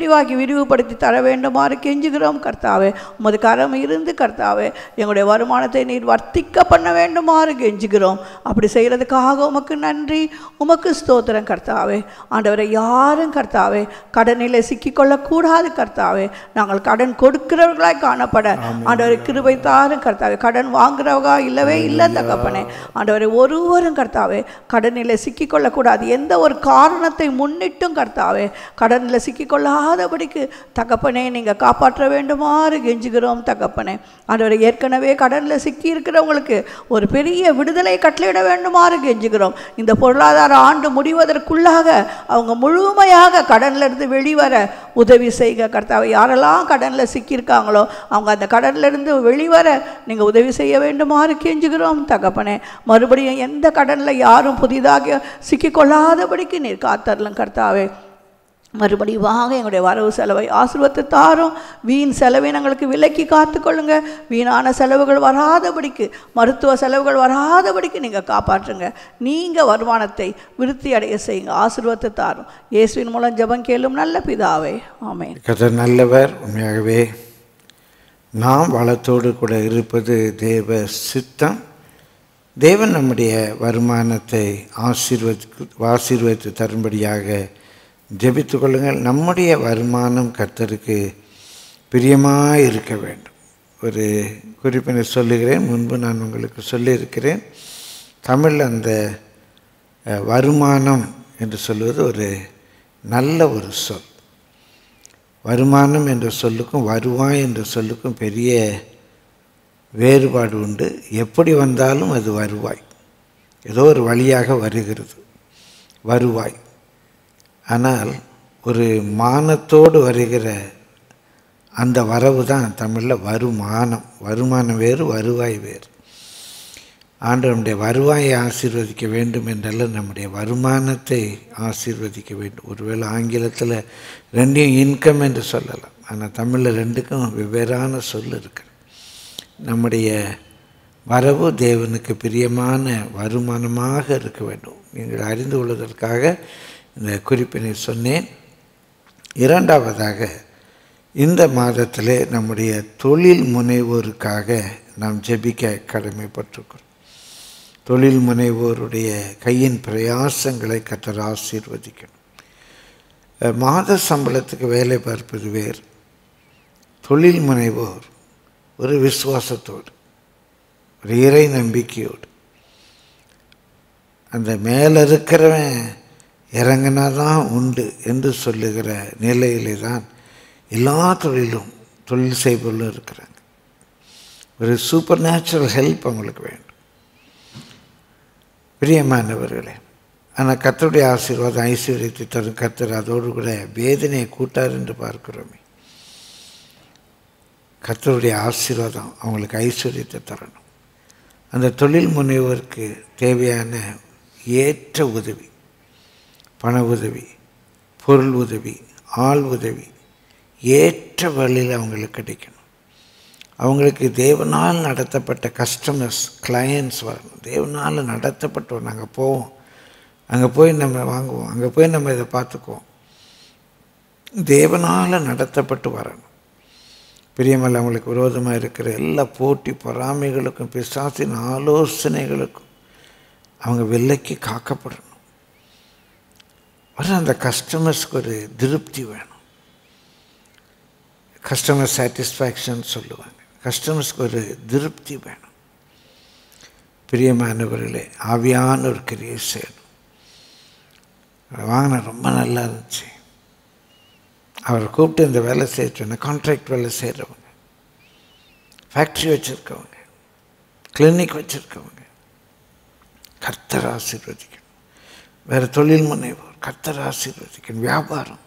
விரிவுபடுத்தி தர வேண்டுமாறு கெஞ்சுகிறோம் கர்த்தாவே. உமது கரம் இருந்து கர்த்தாவே எங்களுடைய வருமானத்தை நீர் வர்த்திக்க பண்ண வேண்டுமாறு கெஞ்சுகிறோம். அப்படி செய்கிறதுக்காக உமக்கு நன்றி, உமக்கு ஸ்தோத்திரம் கர்த்தாவே. ஆண்டவரை யாரும் கர்த்தாவே கடனிலே சிக்கிக்கொள்ளக்கூடாது கர்த்தாவே. நாங்கள் கடன் கொடுக்கிறவர்களாய் காணப்பட ஆண்டவரை கிருபை தாரும் கர்த்தாவே. கடன் வாங்குறவர்களா இல்லவே இல்லை தகப்பனே. ஆண்டவரை ஒருவரும் கர்த்தாவே கடனிலே சிக்கிக்கொள்ளக்கூடாது, எந்த ஒரு காரணத்தை முன்னிட்டும் கர்த்தாவே கடனில் சிக்கிக்கொள்ளாதபடிக்கு தகப்பனே நீங்கள் காப்பாற்ற வேண்டுமாறு கெஞ்சுகிறோம் தகப்பனே. ஆண்டவரை ஏற்கனவே கடனில் சிக்கி இருக்கிறவங்களுக்கு ஒரு பெரிய விடுதலை கட்டளையிட வேண்டுமாறு கெஞ்சுகிறோம். இந்த பொருளாதார ஆண்டு முடிவதற்குள்ளாக அவங்க முழுமையாக கடனிலிருந்து வெளிவர உதவி செய்க கர்த்தாவை. யாரெல்லாம் கடனில் சிக்கியிருக்காங்களோ அவங்க அந்த கடனிலிருந்து வெளிவர நீங்கள் உதவி செய்ய வேண்டுமாறு கெஞ்சுகிறோம் தகப்பனே. மறுபடியும் எந்த கடனில் யாரும் புதிதாக சிக்கிக்கொள்ளாதபடிக்கு நீர் காத்தரலும் கர்த்தாவே. மறுபடியும் வாங்க எங்களுடைய வரவு செலவை ஆசீர்வத்தை தாரும், வீண் செலவினங்களுக்கு விலக்கி காத்துக்கொள்ளுங்க, வீணான செலவுகள் வராதபடிக்கு மருத்துவ செலவுகள் வராதபடிக்கு நீங்கள் காப்பாற்றுங்க, நீங்கள் வருமானத்தை விருத்தி அடைய செய்யுங்க, ஆசீர்வத்தை தாரும். இயேசுவின் மூலம் ஜெபம் கேளும் நல்ல பிதாவே, ஆமென். கர்த்தர் நல்லவர், உண்மையாகவே நாம் வளத்தோடு கூட இருப்பது தேவ சித்தம். தேவன் நம்முடைய வருமானத்தை ஆசீர்வதித்து தரும்படியாக ஜெபித்து கொள்ளுங்கள். நம்முடைய வருமானம் கர்த்தருக்கு பிரியமாக இருக்க வேண்டும். ஒரு குறிப்பினை சொல்லுகிறேன், முன்பு நான் உங்களுக்கு சொல்லியிருக்கிறேன். தமிழில் அந்த வருமானம் என்று சொல்வது ஒரு நல்ல ஒரு சொல். வருமானம் என்ற சொல்லுக்கும் வருவாய் என்ற சொல்லுக்கும் பெரிய வேறுபாடு உண்டு. எப்படி வந்தாலும் அது வருவாய், ஏதோ ஒரு வழியாக வருகிறது வருவாய். ஆனால் ஒரு மானத்தோடு வருகிற அந்த வரவு தான் தமிழில் வருமானம். வருமானம் வேறு, வருவாய் வேறு. ஆண்டவர் நம்முடைய வருவாயை ஆசீர்வதிக்க வேண்டும் என்றாலும் நம்முடைய வருமானத்தை ஆசீர்வதிக்க வேண்டும். ஒருவேளை ஆங்கிலத்தில் ரெண்டையும் இன்கம் என்று சொல்லலாம், ஆனால் தமிழில் ரெண்டுக்கும் வெவ்வேறான சொல் இருக்குது. நம்முடைய வரவு தேவனுக்கு பிரியமான வருமானமாக இருக்க வேண்டும். நீங்கள் அறிந்து கொள்வதற்காக இந்த குறிப்பினை சொன்னேன். இரண்டாவதாக, இந்த மாதத்தில் நம்முடைய தொழில் முனைவோருக்காக நாம் ஜெபிக்க கடமைப்பட்டிருக்கிறோம். தொழில் முனைவோருடைய கையின் பிரயாசங்களை கர்த்தர் ஆசீர்வதிக்கணும். மாத சம்பளத்துக்கு வேலை பார்ப்பது வேறு, தொழில் முனைவோர் ஒரு விசுவாசத்தோடு ஒரு இறை நம்பிக்கையோடு அந்த மேலே இருக்கிறவன் இறங்கினா தான் உண்டு என்று சொல்லுகிற நிலையிலே தான் எல்லா தொழில் செய்பவர்களும் இருக்கிறாங்க. ஒரு சூப்பர் நேச்சுரல் ஹெல்ப் அவங்களுக்கு வேண்டும் பிரியமானவர்களே. ஆனால் கர்த்தருடைய ஆசீர்வாதம் ஐஸ்வர்யத்தை தரும் கர்த்தர் அதோடு கூட வேதனையை கூட்டார் என்று பார்க்கிறோமே. கர்த்தருடைய ஆசீர்வாதம் அவங்களுக்கு ஐஸ்வர்யத்தை தரணும். அந்த தொழில் முனைவோருக்கு தேவையான ஏற்ற உதவி, பண உதவி, பொருள் உதவி, ஆள் உதவி ஏற்ற வழியில் அவங்களுக்கு கிடைக்கணும். அவங்களுக்கு தேவனால் நடத்தப்பட்ட கஸ்டமர்ஸ் கிளையண்ட்ஸ் வரணும். தேவனால் நடத்தப்பட்டோம், நாங்கள் போவோம், அங்கே போய் நம்ம வாங்குவோம், அங்கே போய் நம்ம இதை பார்த்துக்குவோம். தேவனால் நடத்தப்பட்டு வரணும். பிரியமல்ல, அவங்களுக்கு விரோதமாக இருக்கிற எல்லா போட்டி பொறாமைகளுக்கும் பிசாசின் ஆலோசனைகளுக்கும் அவங்க வெள்ளைக்கு காக்கப்படணும். வர அந்த கஸ்டமர்ஸ்க்கு ஒரு திருப்தி வேணும். கஸ்டமர் சாட்டிஸ்ஃபேக்ஷன் சொல்லுவாங்க. கஸ்டமர்ஸ்க்கு ஒரு திருப்தி வேணும். பிரியமானவர்களே, ஆவியான ஒரு கிரியை செய்யணும். வாங்கினா ரொம்ப நல்லா இருந்துச்சு. அவர் கூப்பிட்டு இந்த வேலை செய்ய சொன்னால், கான்ட்ராக்ட் வேலை செய்கிறவங்க, ஃபேக்ட்ரி வச்சுருக்கவங்க, கிளினிக் வச்சுருக்கவங்க, கர்த்தர் ஆசீர்வதிக்கணும். வேறு தொழில் முனைவோர், கர்த்தர் ஆசீர்வதிக்கணும். வியாபாரம்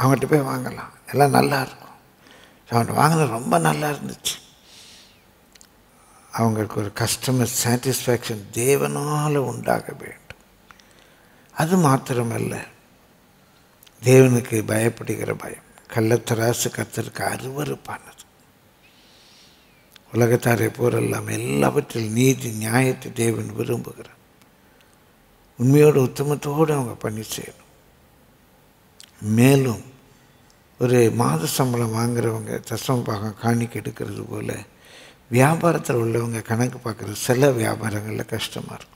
அவங்ககிட்ட போய் வாங்கலாம், எல்லாம் நல்லாயிருக்கும். அவங்கள்ட்ட வாங்கினது ரொம்ப நல்லா இருந்துச்சு. அவங்களுக்கு ஒரு கஸ்டமர் சாட்டிஸ்ஃபேக்ஷன் தேவனால் உண்டாக வேண்டும். அது மாத்திரமல்ல, தேவனுக்கு பயப்படுகிற பயம். கள்ளத்தராசு கர்த்தருக்கு அருவருப்பானது. உலகத்தாரை போரெல்லாம் எல்லாவற்றில் நீதி நியாயத்தை தேவன் விரும்புகிறார். உண்மையோடு உத்தமத்தோடு அவங்க பண்ணி செய்யணும். மேலும் ஒரு மாத சம்பளம் வாங்குறவங்க தசம பாகம் காணிக்க எடுக்கிறது போல், வியாபாரத்தில் உள்ளவங்க கணக்கு பார்க்குறது சில வியாபாரங்களில் கஷ்டமாக இருக்கும்.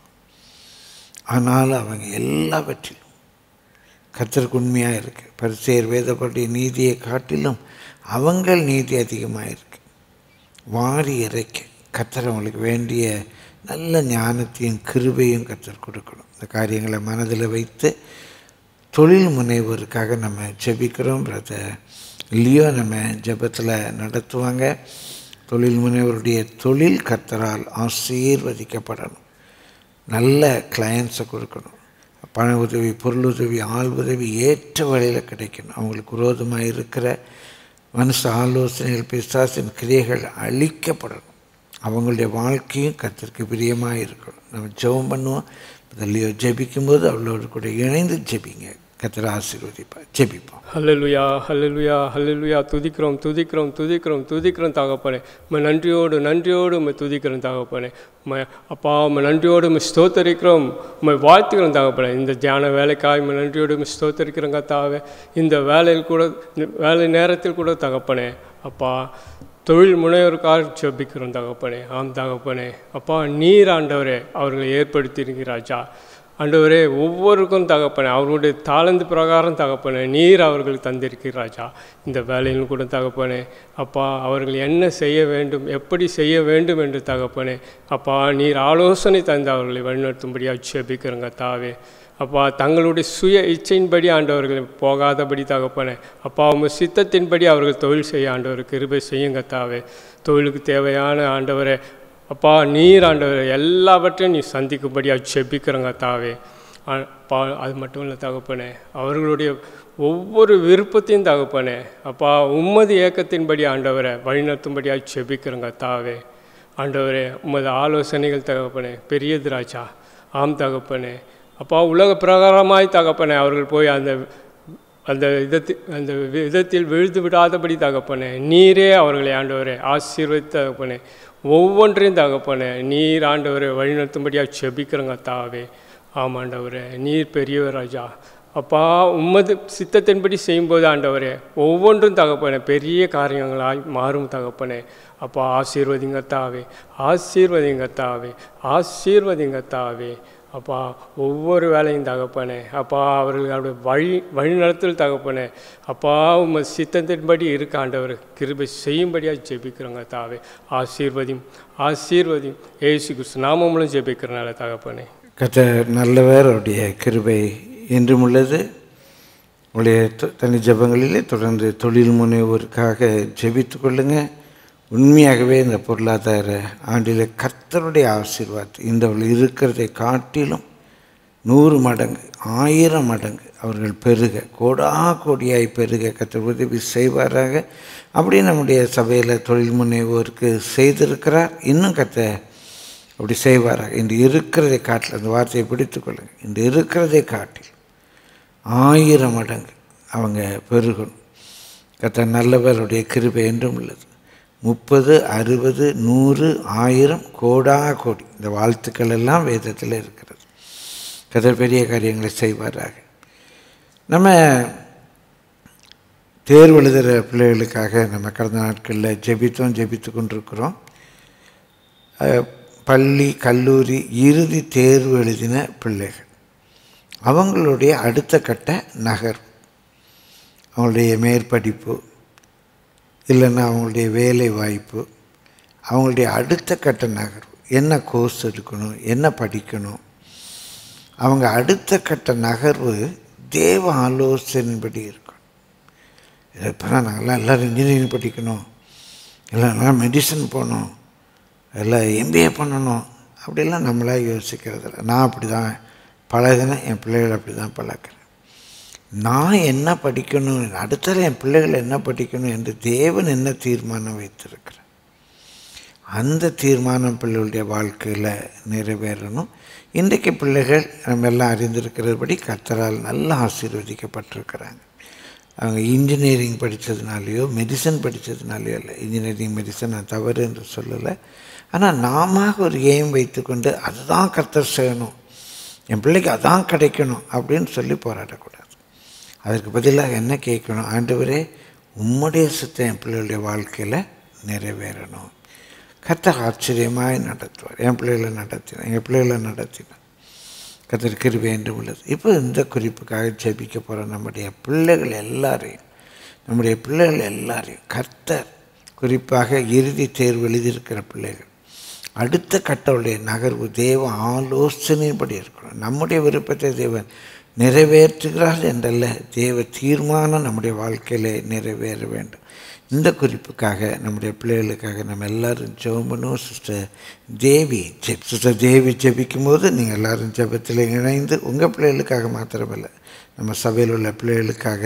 ஆனால் அவங்க எல்லாவற்றிலும் கர்த்தருக்கு உண்மையாக இருக்குது. பரிசேயர் வேதப்படி நீதியை காட்டிலும் அவங்கள் நீதி அதிகமாக இருக்குது. வாரி இறைக்க கர்த்தர் அவங்களுக்கு வேண்டிய நல்ல ஞானத்தையும் கிருபையும் கர்த்தர் கொடுக்கணும். இந்த காரியங்களை மனதில் வைத்து தொழில் முனைவோருக்காக நம்ம ஜெபிக்கிறோம். பிரதர் லியோ நம்ம ஜெபத்தில் நடத்துவாங்க. தொழில் முனைவருடைய தொழில் கர்த்தரால் ஆசீர்வதிக்கப்படணும். நல்ல கிளையண்ட்ஸை கொடுக்கணும். பண உதவி, பொருளுதவி, ஆள் உதவி ஏற்ற வழியில் கிடைக்கணும். அவங்களுக்கு விரோதமாக இருக்கிற மனுஷ ஆலோசனைகள், பிசாசின் கிரியைகள் அழிக்கப்படணும். அவங்களுடைய வாழ்க்கையும் கர்த்தருக்கு பிரியமாக இருக்கணும். நம்ம ஜெபம் பண்ணுவோம். அதில் ஜெபிக்கும்போது அவளோடு கூட இணைந்து ஜெபிங்க. கர்த்தர் ஆசீர்வதிப்பார். ஜெபிப்போம். ஹல்லேலூயா, ஹல்லேலூயா, ஹல்லேலூயா. துதிக்கிறோம், துதிக்கிறோம், துதிக்கிறோம், துதிக்கிறோம் தகப்பனே. உம்மை நன்றியோடு, நன்றியோடு உம்மை துதிக்கிறோம் தகப்பனே. உம்மை அப்பா, உம்மை நன்றியோடு உம்மை ஸ்தோத்தரிக்கிறோம், உம்மை வாழ்த்துக்கிறோம் தகப்பனே. இந்த தியான வேலைக்காக உம்மை நன்றியோடு உம்மை ஸ்தோத்தரிக்கிறோம் கர்த்தாவே. இந்த வேலையில் கூட, வேலை நேரத்தில் கூட தகப்பனே, அப்பா தொழில் முனைவருக்காக ஜெபிக்கிறோம் தகப்பனே. ஆம் தகப்பனே, அப்பா நீர் ஆண்டவரே அவர்களை ஏற்படுத்தியிருக்கிறாச்சா ஆண்டவரே. ஒவ்வொருக்கும் தகப்பனே அவர்களுடைய தாளந்து பிரகாரம் தகப்பனே நீர் அவர்களுக்கு தந்திருக்கிறாச்சா. இந்த வேலையிலும் கூட தகப்பனே, அப்பா அவர்கள் என்ன செய்ய வேண்டும், எப்படி செய்ய வேண்டும் என்று தகப்பனே, அப்பா நீர் ஆலோசனை தந்து அவர்களை வழிநடத்தும்படியாக ஜெபிக்கிறோங்க தாவே. அப்பா தங்களுடைய சுய இச்சையின்படி ஆண்டவர்கள் போகாதபடி தகப்பனே, அப்பா உங்கள் சித்தத்தின்படி அவர்கள் தொழில் செய்ய ஆண்டவருக்கு கிருபை செய்யுங்க தாவே. தொழிலுக்கு தேவையான ஆண்டவரே, அப்பா நீர் ஆண்டவர் எல்லாவற்றையும் நீ சந்திக்கும்படியாக ஜெபிக்கிறோங்க தாவே. அப்பா அது மட்டும் இல்லை தகப்பனே, அவர்களுடைய ஒவ்வொரு விருப்பத்தையும் தகப்பனே, அப்பா உம்மது ஏக்கத்தின்படி ஆண்டவரை வழிநடத்தும்படியாக ஜெபிக்கிறோங்க தாவே. ஆண்டவரே உமது ஆலோசனைகள் தகப்பனே பெரியது ராஜா. ஆம் தகப்பனே, அப்பா உலக பிரகாரமாய் தகப்பனே அவர்கள் போய் அந்த விதத்தில் விழுந்து விடாதபடி தகப்பனே நீரே அவர்களை ஆண்டவரை ஆசீர்வதித்த தகப்பனே. ஒவ்வொன்றையும் தகப்பனே நீர் ஆண்டவரை வழிநடத்தும்படியாக ஜெபிக்கிறோங்க தாவே. ஆமாண்டவரே நீர் பெரியவர் ராஜா. அப்பா உம்மது சித்தத்தின்படி செய்யும்போது ஆண்டவரே ஒவ்வொன்றும் தகப்பனே பெரிய காரியங்களாய் மாறும் தகப்பனே. அப்பா ஆசீர்வதிங்க தாவே, ஆசீர்வதிங்க தாவே, ஆசீர்வதிங்க தாவே. அப்பா ஒவ்வொரு வேலையும் தகப்பனே, அப்பா அவர்களுடைய வழிநடத்தல் தகப்பனே, அப்பா உங்கள் சித்தத்தின்படி இருக்க ஆண்டவர் கிருபை செய்யும்படியாக ஜெபிக்கிறோங்க தாவே. ஆசீர்வதியும், ஆசீர்வதியும். ஏசு கிறிஸ்து நாமமும் ஜெபிக்கிறனால தகப்பனே. கர்த்தர் நல்லவர், அவருடைய கிருபை என்றும் உள்ளது. உங்களுடைய தனி ஜெபங்களிலே தொடர்ந்து தொழில் முனைவோருக்காக ஜெபித்து கொள்ளுங்கள். உண்மையாகவே இந்த பொருளாதார ஆண்டில் கர்த்தருடைய ஆசீர்வாதம் இந்தவள் இருக்கிறதை காட்டிலும் 100 மடங்கு 1000 மடங்கு அவர்கள் பெருக, கோடா கோடியாய் பெருக கர்த்தர் உதவி செய்வாராக. அப்படியே நம்முடைய சபையில் தொழில் முனைவோருக்கு செய்திருக்கிறார், இன்னும் கர்த்தர் அப்படி செய்வாராக. இன்று இருக்கிறதை காட்டில் அந்த வார்த்தையை பிடித்து கொள்ளுங்கள். இன்று இருக்கிறதை காட்டில் 1000 மடங்கு அவங்க பெருகணும். கர்த்தர் நல்லவருடைய கிருபை என்றும் உள்ளது. 30, 60, 100, 1000 கோடா கோடி இந்த வாழ்த்துக்கள் எல்லாம் வேதத்தில் இருக்கிறது. கர்த்தர் பெரிய காரியங்களை செய்வாராக. நம்ம தேர்வு எழுதுகிற பிள்ளைகளுக்காக நம்ம கடந்த நாட்களில் ஜெபித்தோம், ஜெபித்து கொண்டிருக்கிறோம். பள்ளி கல்லூரி இறுதி தேர்வு எழுதின பிள்ளைகள் அவங்களுடைய அடுத்த கட்ட நகர் அவங்களுடைய மேற்படிப்பு இல்லைன்னா அவங்களுடைய வேலை வாய்ப்பு அவங்களுடைய அடுத்த கட்ட நகர்வு என்ன கோர்ஸ் எடுக்கணும் என்ன படிக்கணும் அவங்க அடுத்த கட்ட நகர்வு தேவ ஆலோசனைப்படி இருக்கும். இப்போலாம் நாங்கள்லாம் எல்லோரும் இன்ஜினியரிங் படிக்கணும் இல்லைன்னா மெடிசன் போகணும் எல்லாம் MBA பண்ணணும் அப்படிலாம் நம்மளாக யோசிக்கிறதில்ல. நான் அப்படி தான் பழகினேன், என் பிள்ளைகள் அப்படி தான் பழக்கிறேன். நான் என்ன படிக்கணும் அடுத்தது என் பிள்ளைகள் என்ன படிக்கணும் என்று தேவன் என்ன தீர்மானம் வைத்திருக்கிறேன் அந்த தீர்மானம் பிள்ளைகளுடைய வாழ்க்கையில் நிறைவேறணும். இன்றைக்கு பிள்ளைகள் நம்ம எல்லாம் அறிந்திருக்கிறபடி கர்த்தரால் நல்லா ஆசீர்வதிக்கப்பட்டிருக்கிறாங்க. அவங்க இன்ஜினியரிங் படித்ததுனாலேயோ மெடிசன் படித்ததுனாலையோ இல்லை, இன்ஜினியரிங் மெடிசன் நான் தவறு என்று சொல்லலை. ஆனால் நாம ஒரு எய்ம் வைத்துக்கொண்டு அதுதான் கர்த்தர் செய்யணும் என் பிள்ளைக்கு அதான் கிடைக்கணும் அப்படின்னு சொல்லி போராடக்கூடாது. அதற்கு பதிலாக என்ன கேட்கணும், ஆண்டவரே உம்முடைய சித்தம் என் பிள்ளைகளுடைய வாழ்க்கையில் நிறைவேறணும், கர்த்தர் ஆச்சரியமாய் நடத்துவார், என் பிள்ளைகளை நடத்தினார் எங்கள் பிள்ளைகளை நடத்தினார், கர்த்தர் கிருபை என்று உள்ளது. இப்போ இந்த குறிப்புக்காக ஜெபிக்க போகிற நம்முடைய பிள்ளைகள் எல்லாரையும் கர்த்தர் குறிப்பாக இறுதி தேர்வு எழுதியிருக்கிற பிள்ளைகள் அடுத்த கட்டவுடைய நகர்வு தேவ ஆலோசனைப்படி இருக்கணும். நம்முடைய விருப்பத்தை தேவன் நிறைவேற்றுகிறார் என்றல்ல, தேவ தீர்மானம் நம்முடைய வாழ்க்கையிலே நிறைவேற வேண்டும். இந்த குறிப்புக்காக நம்முடைய பிள்ளைகளுக்காக நம்ம எல்லோரும் ஜெபம் பண்ணுவோம். சிஸ்டர் தேவி ஜெபிக்கும் போது நீங்கள் எல்லோரும் ஜெபத்தில் இணைந்து உங்கள் பிள்ளைகளுக்காக மாத்திரமில்லை, நம்ம சபையில் உள்ள பிள்ளைகளுக்காக,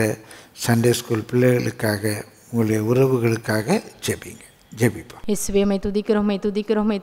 சண்டே ஸ்கூல் பிள்ளைகளுக்காக, உங்களுடைய உறவுகளுக்காக ஜெபிங்க. இயேசுவே உம்மை துதிக்கிறோம்,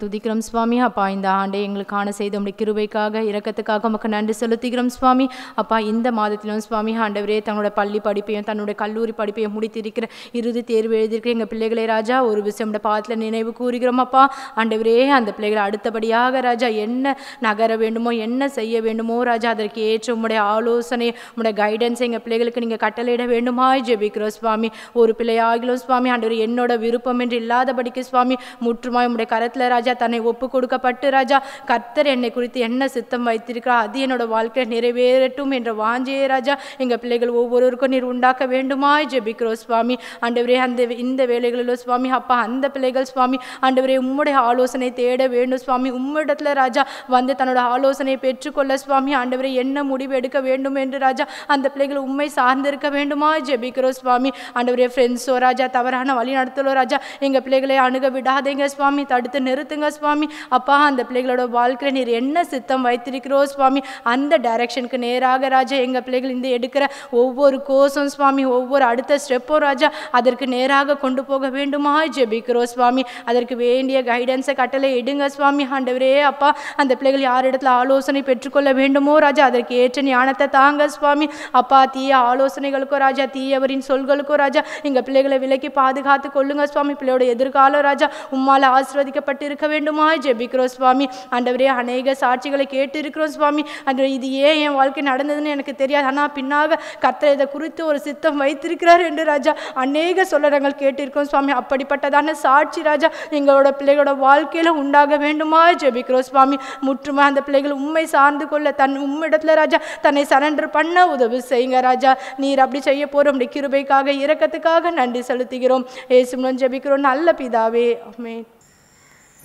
துதிக்கிறோம் சுவாமி. அப்பா இந்த ஆண்டை எங்களுக்கான செய்த உடைய கிருபைக்காக இரக்கத்துக்காக உமக்கு நன்றி செலுத்துகிறோம் சுவாமி. அப்பா இந்த மாதத்திலும் சுவாமி ஆண்டவரே தன்னோட பள்ளி படிப்பையும் தன்னுடைய கல்லூரி படிப்பையும் முடித்திருக்கிற இறுதி தேர்வு எழுதியிருக்கிற எங்கள் பிள்ளைகளை ராஜா ஒரு விஷயம் பாதத்தில் நினைவு கூறுகிறோம். அப்பா ஆண்டவரே அந்த பிள்ளைகளை அடுத்தபடியாக ராஜா என்ன நகர வேண்டுமோ என்ன செய்ய வேண்டுமோ ராஜா அதற்கு ஏற்ற உடைய ஆலோசனை உடைய கைடன்ஸை எங்கள் பிள்ளைகளுக்கு நீங்கள் கட்டளையிட வேண்டுமாய் ஜெபிக்கிறோம் சுவாமி. ஒரு பிள்ளையாகிலும் சுவாமி ஆண்டவரே என்னோட விருப்பம் என்று இல்லாத படிக்க சுவாமி முற்றுமாய் உடைய கரத்தில் ராஜா தன்னை ஒப்பு கொடுக்கப்பட்டு ராஜா கர்த்தர் என்னை குறித்து என்ன சித்தம் வைத்திருக்கிறார் அது என்னோட வாழ்க்கை நிறைவேறட்டும் என்ற வாஞ்சையை ராஜா எங்கள் பிள்ளைகள் ஒவ்வொருவருக்கும் நீர் உண்டாக்க வேண்டுமாய் ஜெபிக்கிறோம் சுவாமி. ஆண்டவரே அந்த இந்த வேலைகளிலோ சுவாமி அப்பா அந்த பிள்ளைகள் சுவாமி ஆண்டவரே உம்முடைய ஆலோசனை தேட வேண்டும் சுவாமி. உம்மிடத்தில் ராஜா வந்து தன்னோட ஆலோசனை பெற்றுக்கொள்ள சுவாமி ஆண்டவரே என்ன முடிவு எடுக்க வேண்டும் என்று ராஜா அந்த பிள்ளைகள் உண்மை சார்ந்திருக்க வேண்டுமாய் ஜெபிக்கிறோம் சுவாமி. ஆண்டவரே ஃப்ரெண்ட்ஸோ ராஜா தவறான வழி நடத்தலோ ராஜா எங்கள் பிள்ளைகளை அணுக விடாதீங்க சுவாமி, தடுத்து நிறுத்துங்க சுவாமி. அப்பா அந்த பிள்ளைகளோட வாழ்க்கையில் நீர் என்ன சித்தம் வைத்திருக்கிறோ சுவாமி அந்த டைரக்ஷனுக்கு நேராக ராஜா எங்கள் பிள்ளைகள் இந்த எடுக்கிற ஒவ்வொரு கோர்ஸும் சுவாமி ஒவ்வொரு அடுத்த ஸ்டெப்பும் ராஜா அதற்கு நேராக கொண்டு போக வேண்டுமா ஜெபிக்கிறோம் சுவாமி. அதற்கு வேண்டிய கைடன்ஸை கட்டளை எடுங்க சுவாமி. ஆண்டவரே அப்பா அந்த பிள்ளைகள் யார் இடத்துல ஆலோசனை பெற்றுக்கொள்ள வேண்டுமோ ராஜா அதற்கு ஏற்ற ஞானத்தை தாங்க சுவாமி. அப்பா தீய ஆலோசனைகளுக்கோ ராஜா தீயவரின் சொல்களுக்கோ ராஜா எங்கள் பிள்ளைகளை விலக்கி பாதுகாத்து கொள்ளுங்க சுவாமி. பிள்ளையோட எதிர்கால ராஜா உம்மால் ஆசீர்வதிக்கப்பட்டு இருக்க வேண்டுமா ஜெபிக்கிறோம் சுவாமி. ஆண்டவரே அநேக சாட்சிகளை கேட்டு இருக்கிறோம் சுவாமி. ஆண்டவரே இது ஏன் என் வாழ்க்கை நடந்ததுன்னு எனக்கு தெரியாது, ஆனால் பின்னாக கர்த்தர் இதை குறித்து ஒரு சித்தம் வைத்திருக்கிறார் என்று ராஜா அநேக சொல்லடங்கள் கேட்டிருக்கோம் சுவாமி. அப்படிப்பட்டதான சாட்சி ராஜா எங்களோட பிள்ளைகளோட வாழ்க்கையில் உண்டாக வேண்டுமா ஜெபிக்கிறோம் சுவாமி. முற்றுமா அந்த பிள்ளைகள் உண்மை சார்ந்து கொள்ள தன் உம்மிடத்தில் ராஜா தன்னை சரண்டர் பண்ண உதவி செய்யுங்க ராஜா. நீர் அப்படி செய்ய போகிறோம். அப்படி கிருபைக்காக இரக்கத்துக்காக நன்றி செலுத்துகிறோம். ஏசுவின் ஜெபிக்கிறோம் நல்ல பிதாவே ஆமென்.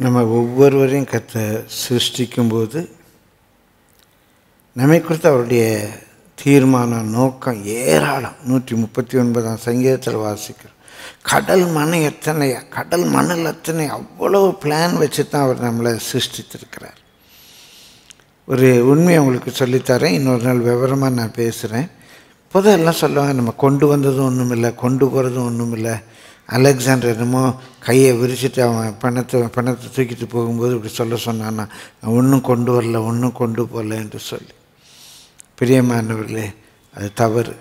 நம்ம ஒவ்வொருவரையும் கர்த்தர் சிருஷ்டிக்கும்போது நம்மை குறித்து அவருடைய தீர்மானம் நோக்கம் ஏராளம். 139 சங்கீதத்தில் வாசிக்கிறோம் கடல் மணல் எத்தனை அவ்வளவு பிளான் வச்சு தான் அவர் நம்மளை சிருஷ்டித்திருக்கிறார். ஒரு உண்மையை உங்களுக்கு சொல்லித்தரேன், இன்னொரு நாள் விவரமாக நான் பேசுகிறேன். பொதுவெல்லாம் சொல்லுவாங்க நம்ம கொண்டு வந்ததும் ஒன்றும் இல்லை கொண்டு போகிறதும் ஒன்றும் இல்லை. அலெக்சாண்டர் என்னமோ கையை விரிச்சிட்டு அவன் பணத்தை தூக்கிட்டு போகும்போது இப்படி சொல்ல சொன்னான்னா ஒன்றும் கொண்டு வரல ஒன்றும் கொண்டு போகல என்று சொல்லி. பிரியமானவர்களே அது தவறு.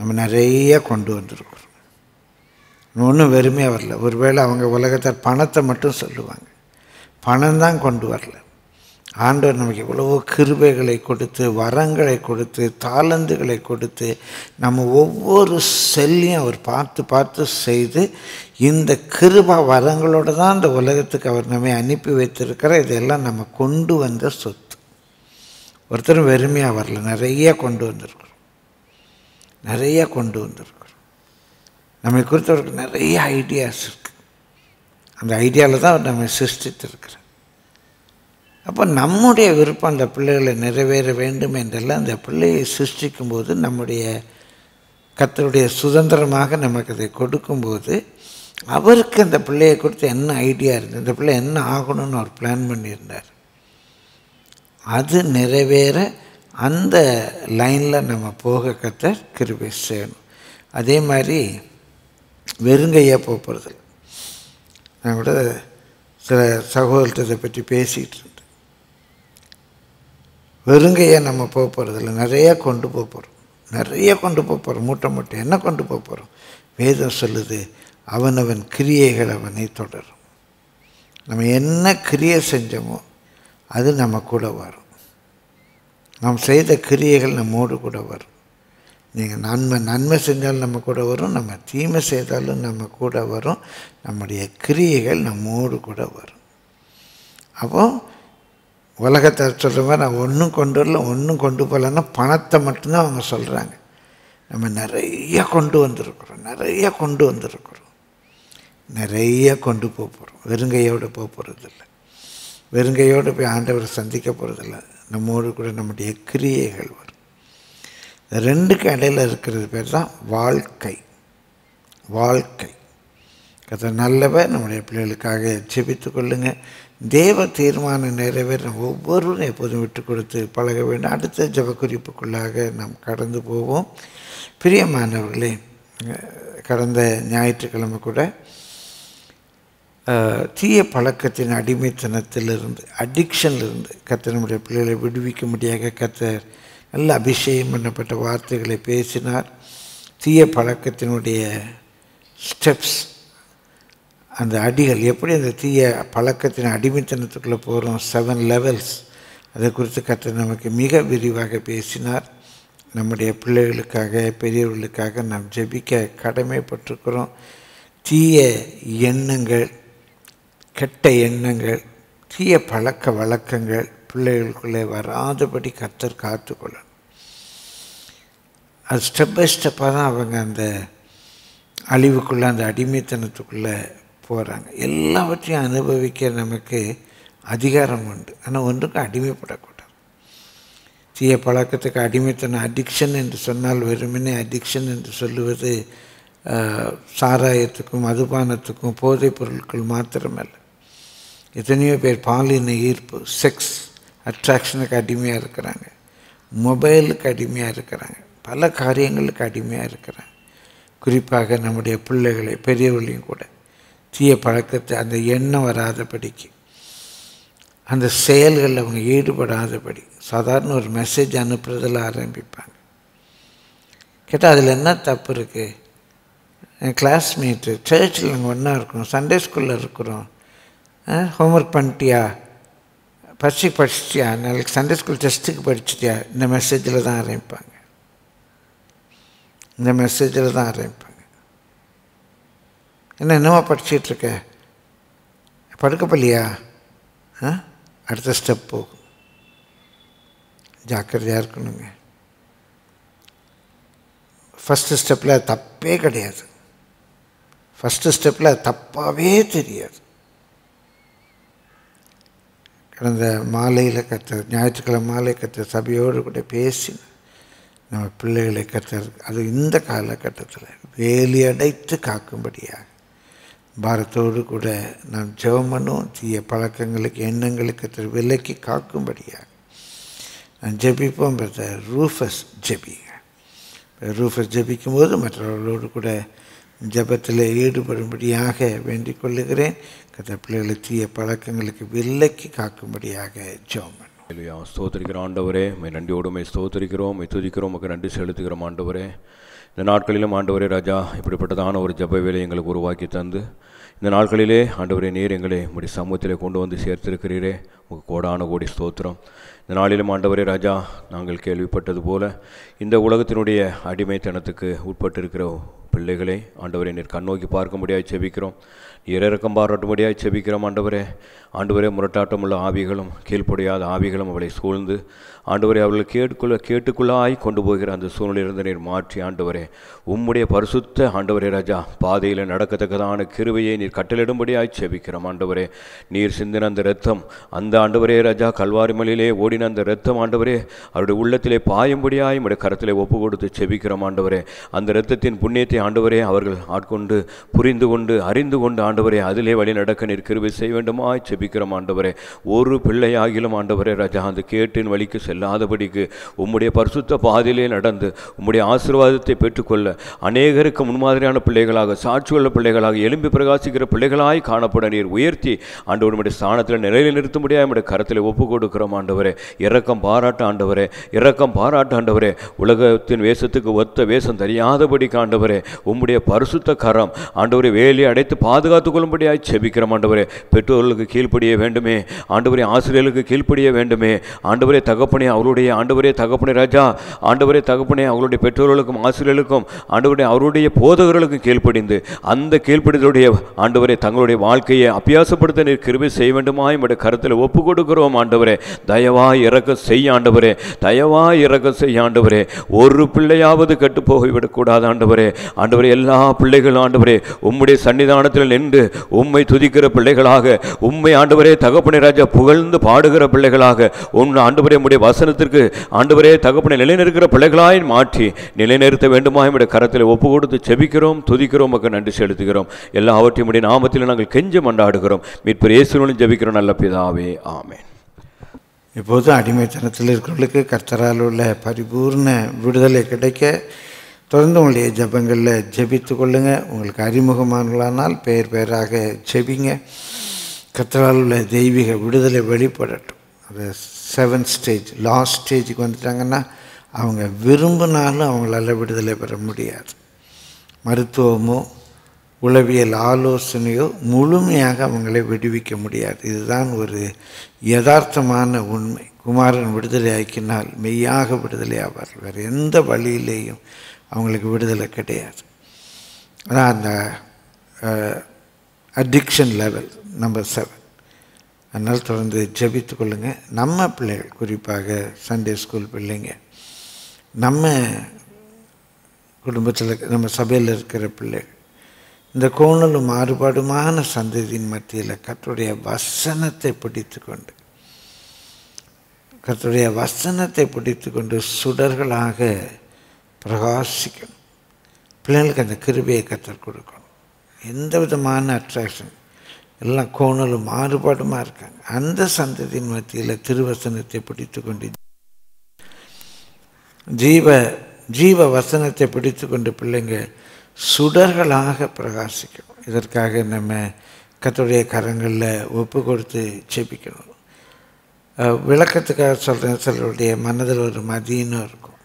நம்ம நிறைய கொண்டு வந்திருக்கிறோம், ஒன்றும் வெறுமையாக வரல. ஒருவேளை அவங்க உலகத்தார் பணத்தை மட்டும் சொல்லுவாங்க, பணம் தான் கொண்டு வரல, ஆண்டவர் நமக்கு எவ்வளவோ கிருபைகளை கொடுத்து வரங்களை கொடுத்து தாளந்துகளை கொடுத்து நம்ம ஒவ்வொரு செல்லையும் அவர் பார்த்து பார்த்து செய்து இந்த கிருபை வரங்களோடு தான் இந்த உலகத்துக்கு அவர் நம்மை அனுப்பி வைத்திருக்கிற இதெல்லாம் நம்ம கொண்டு வந்த சொத்து. ஒருத்தரும் வெறுமையாக வரல, நிறைய கொண்டு வந்திருக்கிறோம், நிறைய கொண்டு வந்திருக்கிறோம். நம்மை குறித்தவருக்கு நிறைய ஐடியாஸ் இருக்குது, அந்த ஐடியாவில் தான் அவர் நம்மை சிருஷ்டித்திருக்கிறார். அப்போ நம்முடைய விருப்பம் அந்த பிள்ளைகளை நிறைவேற வேண்டும் என்றெல்லாம் அந்த பிள்ளையை சிருஷ்டிக்கும்போது நம்முடைய கர்த்தருடைய சுதந்திரமாக நமக்கு அதை கொடுக்கும்போது அவருக்கு அந்த பிள்ளையை கொடுத்து என்ன ஐடியா இருக்குது, இந்த பிள்ளை என்ன ஆகணும்னு அவர் பிளான் பண்ணியிருந்தார், அது நிறைவேற அந்த லைனில் நம்ம போக கர்த்தர் கிருபை செய்யணும். அதே மாதிரி வெறுங்கையாக போகிறது. நான் கூட சில சகோதரத்தை பற்றி பேசிகிட்டு இருந்தேன். வெறுங்கையை நம்ம போக போகிறதில்ல, நிறையா கொண்டு போக போகிறோம், நிறைய கொண்டு போக போகிறோம். மூட்டை மூட்டை என்ன கொண்டு போக போகிறோம்? வேதம் சொல்லுது அவனவன் கிரியைகள் அவனை தொடரும். நம்ம என்ன கிரியை செஞ்சோமோ அது நம்ம கூட வரும், நாம் செய்த கிரியைகள் நம்மோடு கூட வரும். நீங்கள் நன்மை செஞ்சாலும் நம்ம கூட வரும், நம்ம தீமை செய்தாலும் நம்ம கூட வரும், நம்முடைய கிரியைகள் நம்மோடு கூட வரும். அப்போது உலகத்தை சொல்கிற மாதிரி நான் ஒன்றும் கொண்டு வரல, ஒன்றும் கொண்டு போகலன்னா பணத்தை மட்டும்தான் அவங்க சொல்கிறாங்க. நம்ம நிறைய கொண்டு வந்திருக்கிறோம், நிறைய கொண்டு வந்திருக்கிறோம், நிறைய கொண்டு போக போகிறோம். வெறுங்கையோடு போக போகிறதில்ல, வெறுங்கையோடு போய் ஆண்டவரை சந்திக்க போகிறதில்ல. நம்மோடு கூட நம்முடைய கிரியைகள் வரும். ரெண்டுக்கு இடையில் இருக்கிறது பேர் தான் வாழ்க்கை. வாழ்க்கை கதை நல்லவை. நம்முடைய பிள்ளைகளுக்காக ஜெபித்து கொள்ளுங்கள். தேவ தீர்மானம் நிறைவேற ஒவ்வொருவரும் எப்போதும் விட்டு கொடுத்து பழக வேண்டும். அடுத்த ஜபக்குறிப்புக்குள்ளாக நாம் கடந்து போவோம். பிரியமானவர்களே, கடந்த ஞாயிற்றுக்கிழமை கூட தீய பழக்கத்தின் அடிமைத்தனத்திலிருந்து, அடிக்ஷன்லிருந்து கர்த்தர் நம்முடைய பிள்ளைகளை விடுவிக்க முடியாத கர்த்தர் நல்ல அபிஷேகம் பண்ணப்பட்ட வார்த்தைகளை பேசினார். தீய பழக்கத்தினுடைய ஸ்டெப்ஸ், அந்த அடிகள் எப்படி அந்த தீய பழக்கத்தின் அடிமைத்தனத்துக்குள்ளே போகிறோம், 7 levels, அதை குறித்து கர்த்தர் நமக்கு மிக விரிவாக பேசினார். நம்முடைய பிள்ளைகளுக்காக பெரியவர்களுக்காக நாம் ஜெபிக்க கடமைப்பட்டிருக்கிறோம். தீய எண்ணங்கள், கெட்ட எண்ணங்கள், தீய பழக்க வழக்கங்கள் பிள்ளைகளுக்குள்ளே வராதபடி கர்த்தர் காத்துக்கொள்ளணும். அது ஸ்டெப் பை ஸ்டெப்பாக தான் அவங்க அந்த அழிவுக்குள்ளே, அந்த அடிமைத்தனத்துக்குள்ளே போகிறாங்க. எல்லாவற்றையும் அனுபவிக்க நமக்கு அதிகாரம் உண்டு, ஆனால் ஒன்றுக்கும் அடிமைப்படக்கூடாது. தீய பழக்கத்துக்கு அடிமைத்தன, அடிக்ஷன் என்று சொன்னால் வெறுமனே அடிக்ஷன் என்று சொல்லுவது சாராயத்துக்கும் மதுபானத்துக்கும் போதைப் பொருட்கள் மாத்திரமல்ல. எத்தனையோ பேர் பாலின ஈர்ப்பு, செக்ஸ் அட்ராக்ஷனுக்கு அடிமையாக இருக்கிறாங்க, மொபைலுக்கு அடிமையாக இருக்கிறாங்க, பல காரியங்களுக்கு அடிமையாக இருக்கிறாங்க. குறிப்பாக நம்முடைய பிள்ளைகளை பெரியவர்களையும் கூட தீய பழக்கத்தை, அந்த எண்ணம் வராதபடிக்கு, அந்த செயல்களில் அவங்க ஈடுபடாதபடி சாதாரண ஒரு மெசேஜ் அனுப்புறதில் ஆரம்பிப்பாங்க. கேட்டால் அதில் என்ன தப்பு இருக்குது? என் கிளாஸ்மேட்டு, சர்ச்சில் நாங்கள் ஒன்றா இருக்கிறோம், சண்டே ஸ்கூலில் இருக்கிறோம், ஹோம்ஒர்க் பண்ணிட்டியா, படிச்சிட்டியா, நாளைக்கு சண்டே ஸ்கூல் டெஸ்ட்டுக்கு படிச்சிட்டியா, இந்த மெசேஜில் தான் ஆரம்பிப்பாங்க, இந்த மெசேஜில் தான் ஆரம்பிப்பாங்க. என்ன என்னவா படிச்சிட்ருக்க, படுக்கப்பள்ளியா? அடுத்த ஸ்டெப் போகும். ஜாக்கிரதையாக இருக்கணுங்க. ஃபஸ்ட்டு ஸ்டெப்பில் அது தப்பே கிடையாது, ஃபஸ்ட்டு ஸ்டெப்பில் அது தப்பாகவே தெரியாது. கடந்த மாலையில் கற்று, ஞாயிற்றுக்கிழமை மாலை கற்று சபையோடு கூட பேசி நம்ம பிள்ளைகளை கற்று, அது இந்த காலகட்டத்தில் வேலியடைத்து காக்கும்படியாக பாரத்தோடு கூட நாம் ஜெபமனும் தீய பழக்கங்களுக்கு எண்ணங்களுக்கு விலக்கி காக்கும்படியாக நான் ஜெபிப்போம். ரூஃபஸ் ஜெபிங்க. ரூஃபஸ் ஜெபிக்கும்போது மற்றவர்களோடு கூட ஜெபத்தில் ஈடுபடும்படியாக வேண்டிக் கொள்ளுகிறேன். கர்த்தர் பிள்ளைகளை தீய பழக்கங்களுக்கு விலக்கி காக்கும்படியாக ஜெபம். இல்லையா, ஸ்தோத்திரிக்கிற ஆண்டவரே, நன்றியோடு ஸ்தோத்திரிக்கிறோம், துதிக்கிறோம், நன்றி செலுத்துகிறோம் ஆண்டவரே. இந்த நாட்களிலும் ஆண்டவரே ராஜா இப்படிப்பட்டதான ஒரு ஜெப வேளை எங்களுக்கு உருவாக்கி தந்து இந்த நாட்களிலே ஆண்டவரே நீர் எங்களை உம்முடைய சமூகத்திலே கொண்டு வந்து சேர்த்திருக்கிறீரே, உங்கள் கோடான கோடி ஸ்தோத்திரம். இந்த நாளிலும் ஆண்டவரே ராஜா நாங்கள் கேள்விப்பட்டது போல இந்த உலகத்தினுடைய அடிமைத்தனத்துக்கு உட்பட்டிருக்கிற பிள்ளைகளை ஆண்டவரே நீர் கண்ணோக்கி பார்க்கும்படியாக செபிக்கிறோம், இறக்கம் பாராட்டும்படியாக செபிக்கிறோம். ஆண்டவரே ஆண்டவரே முரட்டாட்டமுள்ள ஆவிகளும் கீழ்ப்படியாத ஆவிகளும் அவளை சூழ்ந்து ஆண்டவரே அவளை கேட்டுக்குள்ளாய் கொண்டு போகிற அந்த சூழ்நிலிருந்து நீர் மாற்றி ஆண்டவரே உம்முடைய பரிசுத்த ஆண்டவரே ராஜா பாதையில் நடக்கத்தக்கதான கிருபையை நீர் கட்டளிடும்படியாய் செபிக்கிறோம். ஆண்டவரே நீர் சிந்தின அந்த இரத்தம், அந்த ஆண்டவரே ராஜா கல்வாரி மலையிலே ஓடின அந்த இரத்தம் ஆண்டவரே அவருடைய உள்ளத்திலே பாயும்படியாய் உடைய கரத்திலே ஒப்பு கொடுத்து செபிக்கிறோம். ஆண்டவரே அந்த இரத்தத்தின் புண்ணியத்தை ஆண்டவரே அவர்கள் ஆட்கொண்டு புரிந்து கொண்டு அறிந்து கொண்டு ஆண்டவரே அதிலே வழி நடக்க நீர் கிருபை செய்ய வேண்டுமாய் செபிக்கிறோம். ஆண்டவரே ஒரு பிள்ளையாகிலும் ஆண்டவரே ராஜா அந்த கேட்டின் வழிக்கு செல்லாதபடிக்கு உம்முடைய பரிசுத்த பாதையிலே நடந்து உம்முடைய ஆசீர்வாதத்தை பெற்றுக்கொள்ள அநேகருக்கு முன்மாதிரியான பிள்ளைகளாக, சாட்சியுள்ள பிள்ளைகளாக, எலும்பி பிரகாசிக்கிற பிள்ளைகளாய் காணப்பட நீர் உயர்த்தி ஆண்டவர் உடைய ஸ்தானத்தில் நிலையில் நிறுத்த முடியாது நம்முடைய கரத்தில் ஒப்புக் கொடுக்கிறோம். ஆண்டவரே இரக்கம் பாராட்ட ஆண்டவரே, இரக்கம் பாராட்ட ஆண்டவரே, உலகத்தின் வேஷத்துக்கு ஒத்த வேஷம் தெரியாதபடிக்கு ஆண்டவரே உம்முடைய பரிசுத்த கரம் ஆண்டவரை வேலியை அடைத்து பாதுகாத்துக் கொள்ளும்படியாய் செபிக்கிறோம். ஆண்டவரே பெற்றோர்களுக்கு கீழ்ப்படிய வேண்டுமே ஆண்டவரே, ஆசிரியர்களுக்கு கீழ்ப்படிய வேண்டுமே ஆண்டவரே, தகப்பனே அவருடைய ஆண்டவரே தகப்பனே ராஜா ஆண்டவரே தகப்பனே அவருடைய பெற்றோர்களுக்கும் ஆசிரியர்களுக்கும் ஆண்டவரே அவருடைய போதகர்களுக்கும் கீழ்ப்படிந்து அந்த கீழ்ப்படிதலுடைய ஆண்டவரே தங்களுடைய வாழ்க்கையை அபியாசப்படுத்த நீர் கிருபை செய்ய வேண்டுமாய் நம்முடைய கருத்தில் ஒப்புக் கொடுக்கிறோம். ஆண்டவரே தயவாய் இரக்கம் செய்ய ஆண்டவரே, தயவாய் இரக்கம் செய்ய ஆண்டவரே, ஒரு பிள்ளையாவது கெட்டு போய்விடக்கூடாது ஆண்டவரே. ஆண்டவரே எல்லா பிள்ளைகளும் ஆண்டவரே உம்முடைய சன்னிதானத்தில் நின்று உம்மை துதிக்கிற பிள்ளைகளாக, உம்மை ஆண்டவரே தகப்பனை ராஜா புகழ்ந்து பாடுகிற பிள்ளைகளாக, உன் ஆண்டவரே உம்முடைய வசனத்திற்கு ஆண்டவரே தகப்பனை நிலைநிறுக்கிற பிள்ளைகளாய் மாற்றி நிலைநிறுத்த வேண்டுமா என்னுடைய கரத்தில் ஒப்பு கொடுத்து செபிக்கிறோம், துதிக்கிறோம், மக்கள் நன்றி செலுத்துகிறோம். எல்லாவற்றையும் உடைய நாமத்தில் நாங்கள் கெஞ்சி மண்டாடுகிறோம், மீட்பர் இயேசுவின் ஜெபிக்கிறோம் நல்ல பிதாவே, ஆமென். எப்போதும் அடிமைத்தனத்தில் இருக்கிறவர்களுக்கு கர்த்தரால் உள்ள பரிபூர்ண விடுதலை கிடைக்க தொடர்ந்து உங்களுடைய ஜபங்களில் ஜெபித்து கொள்ளுங்கள். உங்களுக்கு அறிமுகமானவர்களானால் பெயர் பெயராக ஜெபிங்க. கர்த்தரால் உள்ள தெய்வீக விடுதலை வெளிப்படட்டும். அது 7th stage, லாஸ்ட் ஸ்டேஜுக்கு வந்துட்டாங்கன்னா அவங்க விரும்பினாலும் அவங்களால விடுதலை பெற முடியாது. மருத்துவமோ உளவியல் ஆலோசனையோ முழுமையாக அவங்களை விடுவிக்க முடியாது. இதுதான் ஒரு யதார்த்தமான உண்மை. குமாரன் விடுதலை ஆக்கினால் மெய்யாக விடுதலை ஆவார். வேறு எந்த வழியிலேயும் அவங்களுக்கு விடுதலை கிடையாது. ஆனால் அந்த அடிக்ஷன் லெவல் நம்பர் 7. அதனால் தொடர்ந்து ஜெபித்து கொள்ளுங்கள். நம்ம பிள்ளைகள், குறிப்பாக சண்டே ஸ்கூல் பிள்ளைங்க, நம்ம குடும்பத்தில் நம்ம சபையில் இருக்கிற பிள்ளைகள், இந்த கோணலும் மாறுபாடுமான சந்ததியின் மத்தியில் கர்த்தருடைய வசனத்தை பிடித்து கொண்டு சுடர்களாக பிரகாசிக்கணும். பிள்ளைகளுக்கு அந்த கிருபையை கற்றுக் கொடுக்கணும். எந்த விதமான அட்ராக்ஷன் எல்லாம் கோணலும் மாறுபாடுமாக இருக்காங்க, அந்த சந்ததியின் மத்தியில் திருவசனத்தை பிடித்து கொண்டு ஜீவ வசனத்தை பிடித்து கொண்டு பிள்ளைங்க சுடர்களாக பிரகாசிக்கணும். இதற்காக நம்ம கர்த்தருடைய கரங்களில் ஒப்பு கொடுத்து ஜெபிக்கணும். விளக்கத்துக்காக சொல்கிறேன், சிலருடைய மனதில் ஒரு மதியினம் இருக்கும்.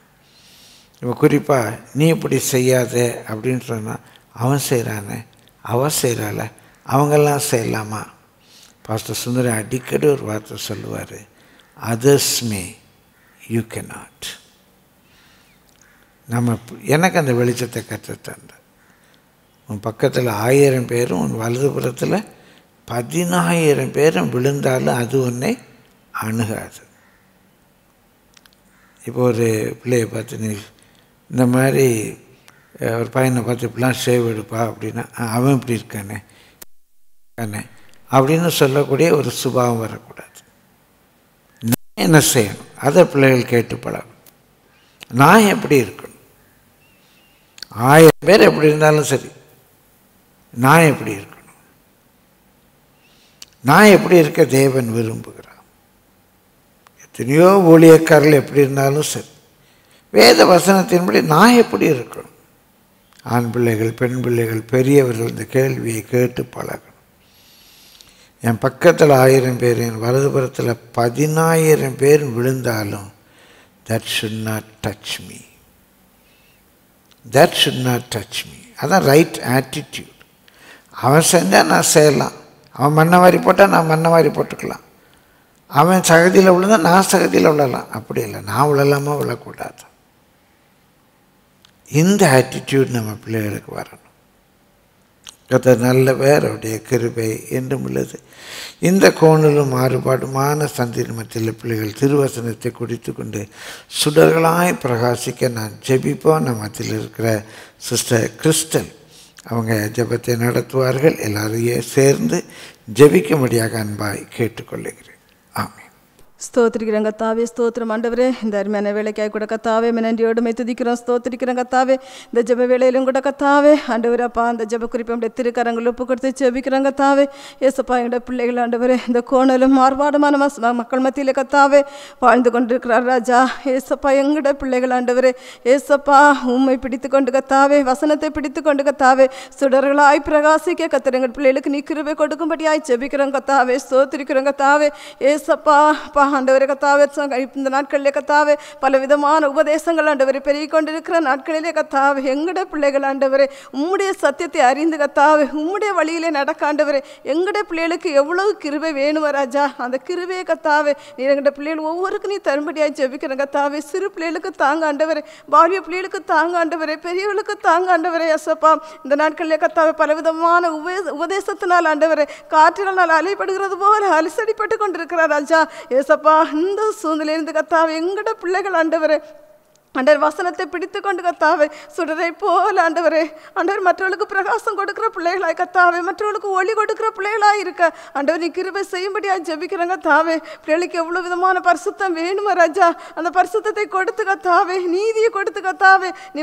இப்போ குறிப்பாக நீ இப்படி செய்யாத அப்படின்னு சொன்னால் அவன் செய்கிறானே, அவன் செய்கிறாள், அவங்கெல்லாம் செய்யலாமா? பாஸ்டர் சுந்தரம் அடிக்கடி ஒரு வார்த்தை சொல்லுவார், அதர்ஸ் மே யூ கேனாட். நம்ம எனக்கு அந்த வெளிச்சத்தை கற்றுத்தந்த, உன் பக்கத்தில் 1000 பேரும் உன் வலதுபுறத்தில் 10000 பேரும் விழுந்தாலும் அது உன்னை அணுகாது. இப்போ ஒரு பிள்ளையை பார்த்து நீ இந்த மாதிரி ஒரு பையனை பார்த்து இப்படிலாம் ஷேவ் எடுப்பா அப்படின்னா அவன் இப்படி இருக்கானே அப்படின்னு சொல்லக்கூடிய ஒரு சுபாவம் வரக்கூடாது. நான் என்ன செய்யணும் அதை பிள்ளைகள் கேட்டுப்படாது. நான் எப்படி இருக்கணும், 1000 பேர் எப்படி இருந்தாலும் சரி, நான் எப்படி இருக்கணும், நான் எப்படி இருக்க தேவன் விரும்புகிறான். எத்தனையோ ஊழியக்காரர்கள் எப்படி இருந்தாலும் சரி, வேத வசனத்தின்படி நான் எப்படி இருக்கணும். ஆண் பிள்ளைகள், பெண் பிள்ளைகள், பெரியவர்கள் இந்த கேள்வியை கேட்டு பழகணும். என் பக்கத்தில் 1000 பேர் என் வலதுபுறத்தில் 10000 பேர் விழுந்தாலும் that should not touch me. That should not touch me. That's the right attitude. Avan senja na sela. Avan mannavari potta na mannavari pottukla. Avan sagadila ulada na sagadila ulala. Apdi illa. Na ulala ma ulakudatha. In the attitude nama playerukku varanum. Katha nalla verude kiruvai endum ulladhu. இந்த கோணலும் மாறுபாடுமான சந்திரமத்தில் பிள்ளைகள் திருவசனத்தை குடித்து கொண்டு சுடர்களாய் பிரகாசிக்க நான் ஜெபிப்போம். நம்மத்தில் இருக்கிற sister crystal அவங்க ஜெபத்தை நடத்துவார்கள். எல்லாரையும் சேர்ந்து ஜெபிக்கும்படியாக அன்பாய் கேட்டுக்கொள்கிறேன். ஆமென். स्तोत्रिकरंगतावे स्तोत्र मंडवरे दर मैंने वेले क्या कुड़ा कतावे मैंने डियोड में तो दिकरं स्तोत्रिकरंगतावे द जब वेले लोग कुड़ा कतावे अंडवरा पान द जब कुरिपम डे तिरकरंग लोपो करते चेबिकरंगतावे ये सपाइंग डे पुल्ले गल अंडवरे द कोण लोग मारवाड़ मानो मस मक्कल मती ले कतावे पान द कुंडल कराराजा ये सपाइंग डे पुल्ले गल अंडवरे ये सपा हुम्मे पिटित कुंड कतावे वसनते पिटित कुंड कतावे सुडरगला आई प्रगासी के कतरंग पुल्ले लक निकरबे कोटकुम बटियाई चेबिकरंगतावे स्तोत्रिकरंगतावे ये सपा ஆண்டவரே கர்த்தாவே இந்த நாட்களிலே கர்த்தாவே பலவிதமான உபதேசங்கள் ஆண்டவரே பெருகிக்கொண்டிருக்கிற நாட்களிலே கர்த்தாவே எங்களுடைய பிள்ளைகள் ஆண்டவரே உம்முடைய சத்தியத்தை அறிந்து கர்த்தாவே உம்முடைய வழியிலே நடக்க ஆண்டவரே எங்களுடைய பிள்ளைகளுக்கு எவ்வளவு கிருபை வேணும் ராஜா அந்த கிருபையை கர்த்தாவே நீர் எங்களுடைய பிள்ளைகள் ஒவ்வொருக்கும் நீ தரும்படியாக ஜெபிக்கிறேன் கர்த்தாவே சிறு பிள்ளைகளுக்கு தாங்க ஆண்டவரே பாலிய பிள்ளைகளுக்கு தாங்க ஆண்டவரே பெரியவர்களுக்கு தாங்க ஆண்டவரே யெசப்பா இந்த நாட்களிலே கர்த்தாவே பலவிதமான உபதேசத்தினால் ஆண்டவரே காற்றினால் அலைபடுகிறது போல அலசடிப்பட்டு கொண்டிருக்கிறார் ராஜா யெசப்பா இந்த சூழ்நிலையிலிருந்து கர்த்தாவே எங்கட பிள்ளைகள் ஆண்டவரே ஆண்டவர் வசனத்தை பிடித்துக்கொண்டு கர்த்தாவே சுடரை போல ஆண்டவரே ஆண்டவர் மற்றவர்களுக்கு பிரகாசம் கொடுக்கிற பிள்ளைகளாய் கர்த்தாவே மற்றவர்களுக்கு ஒளி கொடுக்கிற பிள்ளைகளாய் இருக்க ஆண்டவர் நீ கிருபை செய்யும்படியாக ஜெபிக்கிறேன் கர்த்தாவே பிள்ளைகளுக்கு எவ்வளோ விதமான பரிசுத்தம் வேணுமா ராஜா அந்த பரிசுத்தத்தை கொடுத்து கர்த்தாவே நீதியை கொடுத்து கர்த்தாவே நீ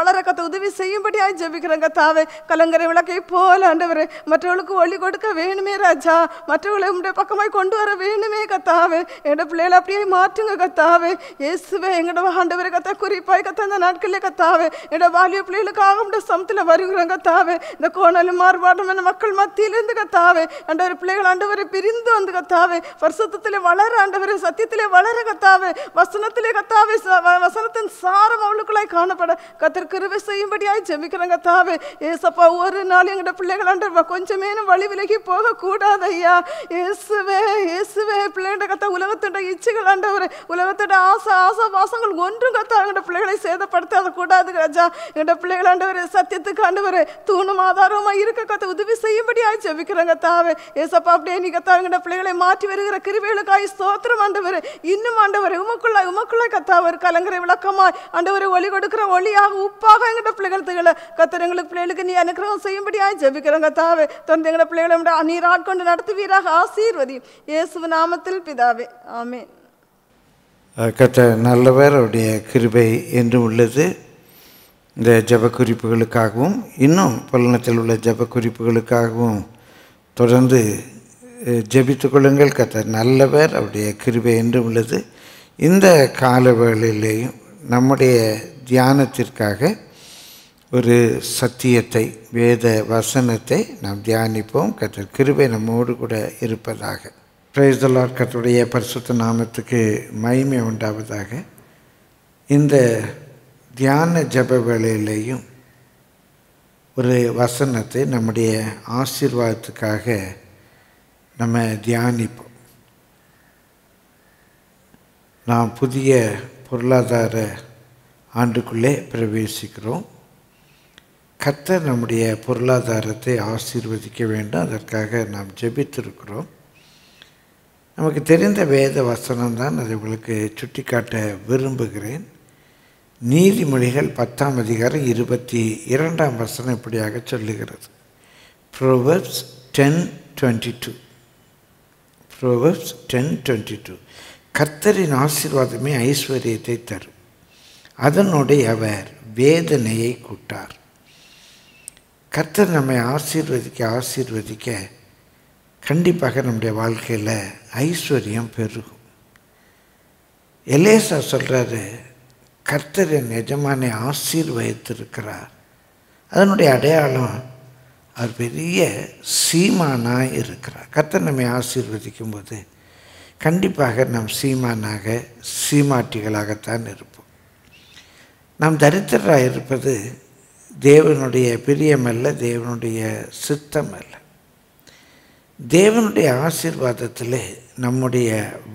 வளர கத்த உதவி செய்யும்படியாக ஜெபிக்கிறேன் கர்த்தாவே கலங்கரை விளக்கை போல ஆண்டவரே மற்றவர்களுக்கு ஒளி கொடுக்க வேணுமே ராஜா மற்றவர்களை உம்முடைய பக்கமாய் கொண்டு வர வேணுமே கர்த்தாவே என்னோட பிள்ளைகளை அப்படியே மாற்றுங்க கர்த்தாவே இயேசுவே எங்களோட ஆண்டவரே குறிப்பாய் கத்த நாட்களிலே கத்தாவே என்னோட வாலிய பிள்ளைகளுக்காக உடைய சமத்துல வருகிறோம் கத்தாவே இந்த கோணலும் மாறுபாடுமான மக்கள் மத்தியிலிருந்து கத்தாவே ஆண்டவரே பிள்ளைகள் ஆண்டவரே பிரிந்து வந்து கத்தாவே பரிசுத்தத்திலே வளர ஆண்டவரே சத்தியத்திலே வளர கத்தாவே வசனத்திலே கத்தாவே வசனத்தின் சாரம் அவளுக்குள்ளாய் காணப்பட கர்த்தர் கிருபை செய்யும்படியாய் ஜெபிக்கிறோம் கத்தாவே ஏசப்பா ஒரு நாள் எங்களோட பிள்ளைகள் ஆண்டவர் கொஞ்சமேனும் வழி விலகி போக கூடாது ஐயா இயேசுவே இயேசுவே பிள்ளைகளோட கத்த உலகத்தோட இச்சைகள் ஆண்டவரே உலகத்தோட ஆசை ஆசை வாசங்கள் ஒன்றும் கத்த எங்களோட பிள்ளைகளை சேதப்படுத்தாத கூடாது ராஜா எங்களோட பிள்ளைகள் ஆண்டவரே சத்தியத்துக்கு ஆண்டவரே தூணும் ஆதாரமாக இருக்க கத்த உதவி செய்யும்படியாக ஜெபிக்கிறோம் கத்தாவே ஏசப்பா அப்படியே நீ கத்தா எங்களோட பிள்ளைகளை மாற்றி வருகிற கிருபைகளுக்காய் ஸ்தோத்திரம் ஆண்டவரே இன்னும் ஆண்டவரே உமக்குள்ளாய் கத்தாவே கலங்கரை விளக்கமாய் ஆண்டவரே ஒளி கொடுக்கிற ஒளியாக உப்பாக எங்களோட பிள்ளைகள் திகழ கத்தர் எங்களுக்கு பிள்ளைகளுக்கு நீ அனுக்கிரகம் செய்யும்படியாக ஜெபிக்கிறோம் கத்தாவே தொடர்ந்து எங்களோட பிள்ளைகளை நீர் ஆட்கொண்டு நடத்துவீராக ஆசீர்வதி இயேசுவின் நாமத்தில் பிதாவே ஆமென். கத்த நல்லவர், அவருடைய கிருபை என்று உள்ளது. இந்த ஜப குறிப்புகளுக்காகவும் இன்னும் பல்லனத்தில் உள்ள ஜப குறிப்புகளுக்காகவும் தொடர்ந்து ஜபித்து கொள்ளுங்கள். கத்த நல்லவர், அவருடைய கிருபை என்று உள்ளது. இந்த காலவேளையிலேயும் நம்முடைய தியானத்திற்காக ஒரு சத்தியத்தை வேத வசனத்தை நாம் தியானிப்போம். கத்த கிருபை நம்மோடு கூட இருப்பதாக. Praise the Lord. கர்த்தருடைய பரிசுத்த நாமத்துக்கு மகிமை உண்டாவதாக. இந்த தியான ஜப வேளையிலேயும் ஒரு வசனத்தை நம்முடைய ஆசீர்வாதத்துக்காக நம்ம தியானிப்போம். நாம் புதிய பொருளாதார ஆண்டுக்குள்ளே பிரவேசிக்கிறோம். கர்த்தர் நம்முடைய பொருளாதாரத்தை ஆசீர்வதிக்க வேண்டும். அதற்காக நாம் ஜெபித்திருக்கிறோம். நமக்கு தெரிந்த வேத வசனம்தான் அதை உங்களுக்கு சுட்டி காட்ட விரும்புகிறேன். நீதிமொழிகள் 10:22 இப்படியாக சொல்லுகிறது. Proverbs 10:22 கர்த்தரின் ஆசீர்வாதமே ஐஸ்வர்யத்தை தரும், அதனுடைய அவர் வேதனையை கூட்டார். கர்த்தர் நம்மை ஆசீர்வதிக்க ஆசீர்வதிக்க கண்டிப்பாக நம்முடைய வாழ்க்கையில் ஐஸ்வர்யம் பெருகும். எலேசா சொல்கிறாரு, கர்த்தர் என் எஜமானை ஆசீர்வதித்திருக்கிறார், அதனுடைய அடையாளம் அவர் பெரிய சீமானாக இருக்கிறார். கர்த்தர் நம்மை ஆசீர்வதிக்கும் போது கண்டிப்பாக நாம் சீமானாக சீமாட்டிகளாகத்தான் இருப்போம். நாம் தரித்திரராக இருப்பது தேவனுடைய பிரியமல்ல, தேவனுடைய சித்தமல்ல. தேவனுடைய ஆசீர்வாதத்திலே நம்முடைய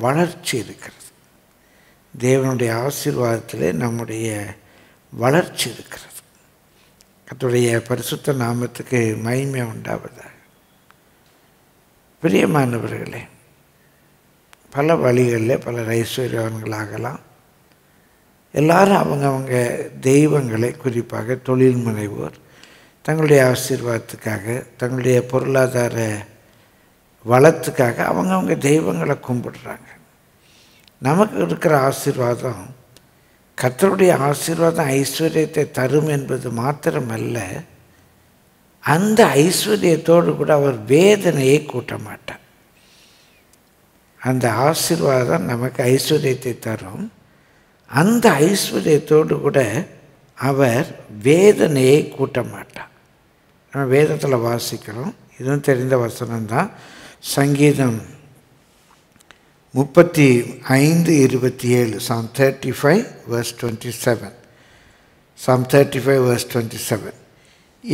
வளர்ச்சி இருக்கிறது. தேவனுடைய ஆசீர்வாதத்திலே நம்முடைய வளர்ச்சி இருக்கிறது. கர்த்தருடைய பரிசுத்த நாமத்துக்கு மகிமை உண்டாவதாக. பிரியமானவர்களே, பல வழிகளில் பலர் ஐஸ்வர்யவான்களாகலாம். எல்லாரும் அவங்கவங்க தெய்வங்களை, குறிப்பாக தொழில் முனைவோர், தங்களுடைய ஆசீர்வாதத்துக்காக, தங்களுடைய பொருளாதார வளத்துக்காக அவங்கவுங்க தெய்வங்களை கும்பிடுறாங்க. நமக்கு இருக்கிற ஆசீர்வாதம், கர்த்தருடைய ஆசீர்வாதம் ஐஸ்வர்யத்தை தரும் என்பது மாத்திரமல்ல, அந்த ஐஸ்வர்யத்தோடு கூட அவர் வேதனையை கூட்ட மாட்டார். அந்த ஆசீர்வாதம் நமக்கு ஐஸ்வர்யத்தை தரும், அந்த ஐஸ்வர்யத்தோடு கூட அவர் வேதனையை கூட்ட மாட்டார். நம்ம வேதத்தில் வாசிக்கிறோம், இதுவும் தெரிந்த வசனம்தான். சங்கீதம் 35:27, Psalm 35:27, Psalm 35:27.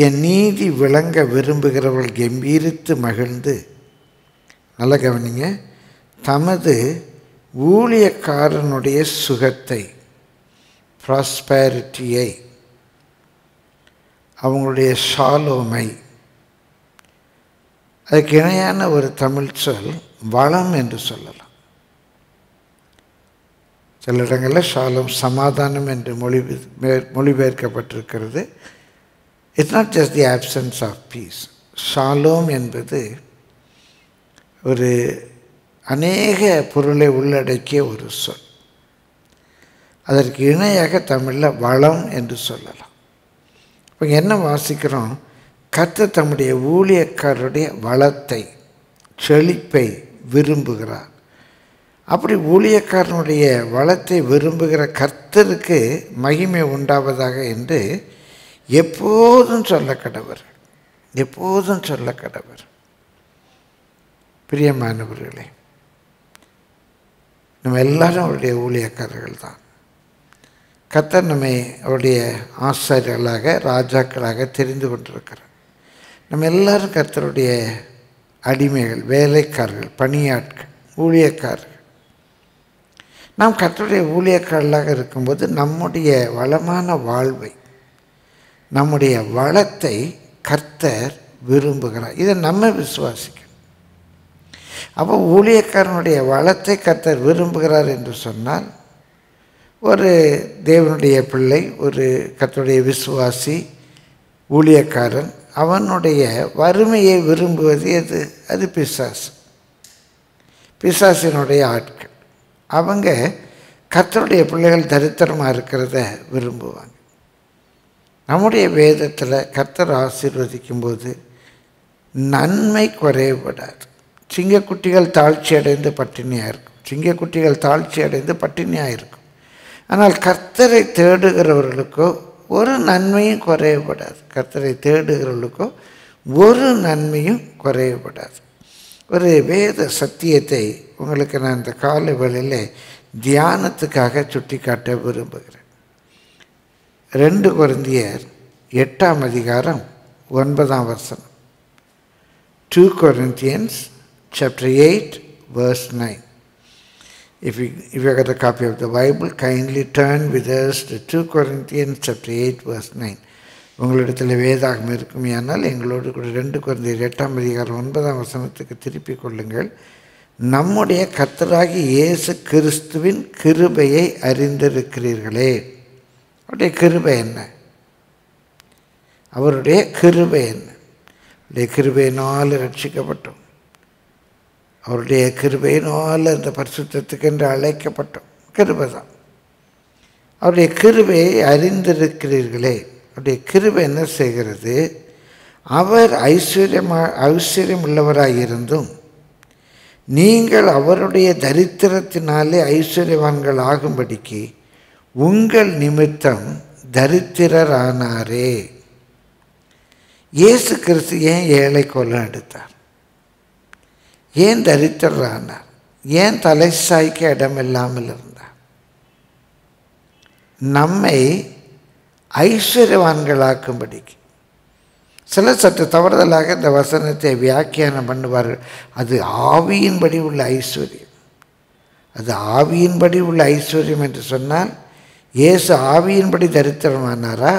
என் நீதி விளங்க விரும்புகிறவள் கம்பீரித்து மகிழ்ந்து, நல்லா கவனிங்க, தமது ஊழியக்காரனுடைய சுகத்தை, ப்ராஸ்பேரிட்டியை, அவங்களுடைய ஷாலோமை, அதுக்கு இணையான ஒரு தமிழ் சொல் வளம் என்று சொல்லலாம். சில இடங்களில் ஷாலம், சமாதானம் என்று மொழிபெயர்க்கப்பட்டிருக்கிறது. It's not just the absence of peace. Shalom என்பது ஒரு அநேக பொருளை உள்ளடக்கிய ஒரு சொல். அதற்கு இணையாக தமிழில் வளம் என்று சொல்லலாம். இப்போ என்ன வாசிக்கிறோம்? கர்த்தர் தம்முடைய ஊழியக்காரருடைய வளத்தை, செழிப்பை விரும்புகிறார். அப்படி ஊழியக்காரனுடைய வளத்தை விரும்புகிற கர்த்தருக்கு மகிமை உண்டாவதாக என்று எப்போதும் சொல்ல கடவர், எப்போதும் சொல்ல கடவர். பிரியமானவர்களே, நம்ம எல்லாரும் அவருடைய ஊழியக்காரர்கள் தான். கர்த்தர் நம்மை அவருடைய ஆசாரியர்களாக, ராஜாக்களாக தெரிந்து கொண்டிருக்கிறார். நம்ம எல்லாரும் கர்த்தருடைய அடிமைகள், வேலைக்காரர்கள், பணியாட்கள், ஊழியக்காரர்கள். நாம் கர்த்தருடைய ஊழியக்காரர்களாக இருக்கும்போது நம்முடைய வளமான வாழ்வை, நம்முடைய வளத்தை கர்த்தர் விரும்புகிறார். இதை நம்ம விசுவாசிக்கிறோம். அப்போ ஊழியக்காரனுடைய வளத்தை கர்த்தர் விரும்புகிறார் என்று சொன்னால், ஒரு தேவனுடைய பிள்ளை, ஒரு கர்த்தருடைய விசுவாசி ஊழியக்காரன், அவனுடைய வறுமையை விரும்புவது எது? அது பிசாசு, பிசாசினுடைய ஆட்கள். அவங்க கர்த்தருடைய பிள்ளைகள் தரித்திரமாக இருக்கிறத விரும்புவாங்க. நம்முடைய வேதத்தில் கர்த்தர் ஆசீர்வதிக்கும்போது நன்மை குறையப்படாது. சிங்கக்குட்டிகள் தாழ்ச்சி அடைந்து பட்டினியாக இருக்கும், சிங்கக்குட்டிகள் தாழ்ச்சி அடைந்து பட்டினியாக இருக்கும். ஆனால் கர்த்தரை தேடுகிறவர்களுக்கோ ஒரு நன்மையும் குறையப்படாது, கர்த்தரை தேடுகிறவர்களுக்கோ ஒரு நன்மையும் குறையப்படாது. ஒரு வேத சத்தியத்தை உங்களுக்கு நான் இந்த காலை வேளையில் தியானத்துக்காக சுட்டி காட்ட விரும்புகிறேன். 2 Corinthians 8:9. 2 Corinthians 8:9. If you got a copy of the Bible, kindly turn with us to 2 Corinthians 8:9. உங்களிடத்தில் வேதாகம் இருக்குமையானால் எங்களோடு கூட 2 Corinthians 8:9 திருப்பிக் கொள்ளுங்கள். நம்முடைய கர்த்தராகிய இயேசு கிறிஸ்துவின் கிருபையை அறிந்திருக்கிறீர்களே. அவருடைய கிருபை என்ன? அவருடைய கிருபை என்ன? அவருடைய கிருபையினால் ரட்சிக்கப்பட்டோம், அவருடைய கிருபையினால் அந்த பரிசுத்தத்துக்கென்று அழைக்கப்பட்டோம். கிருபை தான். அவருடைய கிருபையை அறிந்திருக்கிறீர்களே. அவருடைய கிருபை என்ன செய்கிறது? அவர் ஐஸ்வர்யம் உள்ளவராயிருந்தும் நீங்கள் அவருடைய தரித்திரத்தினாலே ஐஸ்வர்யவான்கள் ஆகும்படிக்கு உங்கள் நிமித்தம் தரித்திரரானாரே. இயேசு கிறிஸ்து ஏன் ஏழை கொள்ள எடுத்தார்? ஏன் தரித்திரரானார்? ஏன் தலை சாய்க்க இடமில்லாமல் இருந்தார்? நம்மை ஐஸ்வர்யவான்களாக்கும்படிக்கு. சிலர் சற்று தவறுதலாக இந்த வசனத்தை வியாக்கியானம் பண்ணுவார்கள். அது ஆவியின்படி உள்ள ஐஸ்வர்யம், அது ஆவியின்படி உள்ள ஐஸ்வர்யம் என்று சொன்னால் இயேசு ஆவியின்படி தரித்திரமானாரா?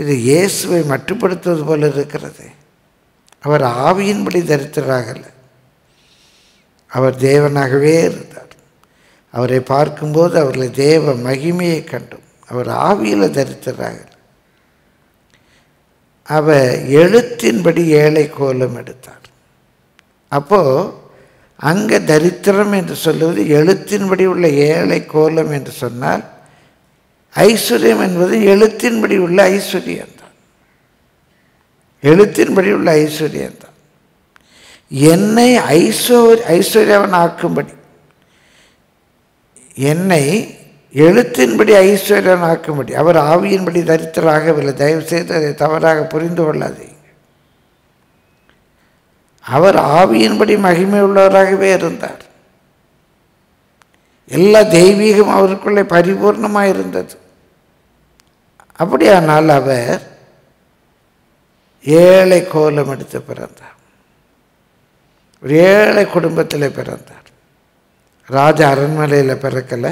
இது இயேசுவை மட்டுப்படுத்துவது போல இருக்கிறது. அவர் ஆவியின்படி தரித்திராகலை, அவர் தேவனாகவே இருந்தார். அவரை பார்க்கும்போது அவர்களை தேவ மகிமையை கண்டும். அவர் ஆவியில் தரித்திராகலை. அவர் எழுத்தின்படி ஏழை கோலம் எடுத்தார். அப்போது அங்கே தரித்திரம் என்று சொல்லுவது எழுத்தின்படி உள்ள ஏழை கோலம் என்று சொன்னால், ஐஸ்வர்யம் என்பது எழுத்தின்படி உள்ள ஐஸ்வர்யம்தான், எழுத்தின்படி உள்ள ஐஸ்வர்யம்தான். என்னை ஐஸ்வர்யவன் ஆக்கும்படி, என்னை எழுத்தின்படி ஐஸ்வர்யவன் ஆக்கும்படி. அவர் ஆவியின்படி தரித்திராகவில்லை. தயவுசெய்து அதை தவறாக புரிந்து கொள்ளாதீங்க. அவர் ஆவியின்படி மகிமை உள்ளவராகவே இருந்தார். எல்லா தெய்வீகம் அவருக்குள்ளே பரிபூர்ணமாக இருந்தது. அப்படியானால் அவர் ஏழை கோலம் எடுத்து பிறந்தார். ஒரு ஏழை குடும்பத்தில் பிறந்தார். ராஜ அரண்மனையில் பிறக்கலை,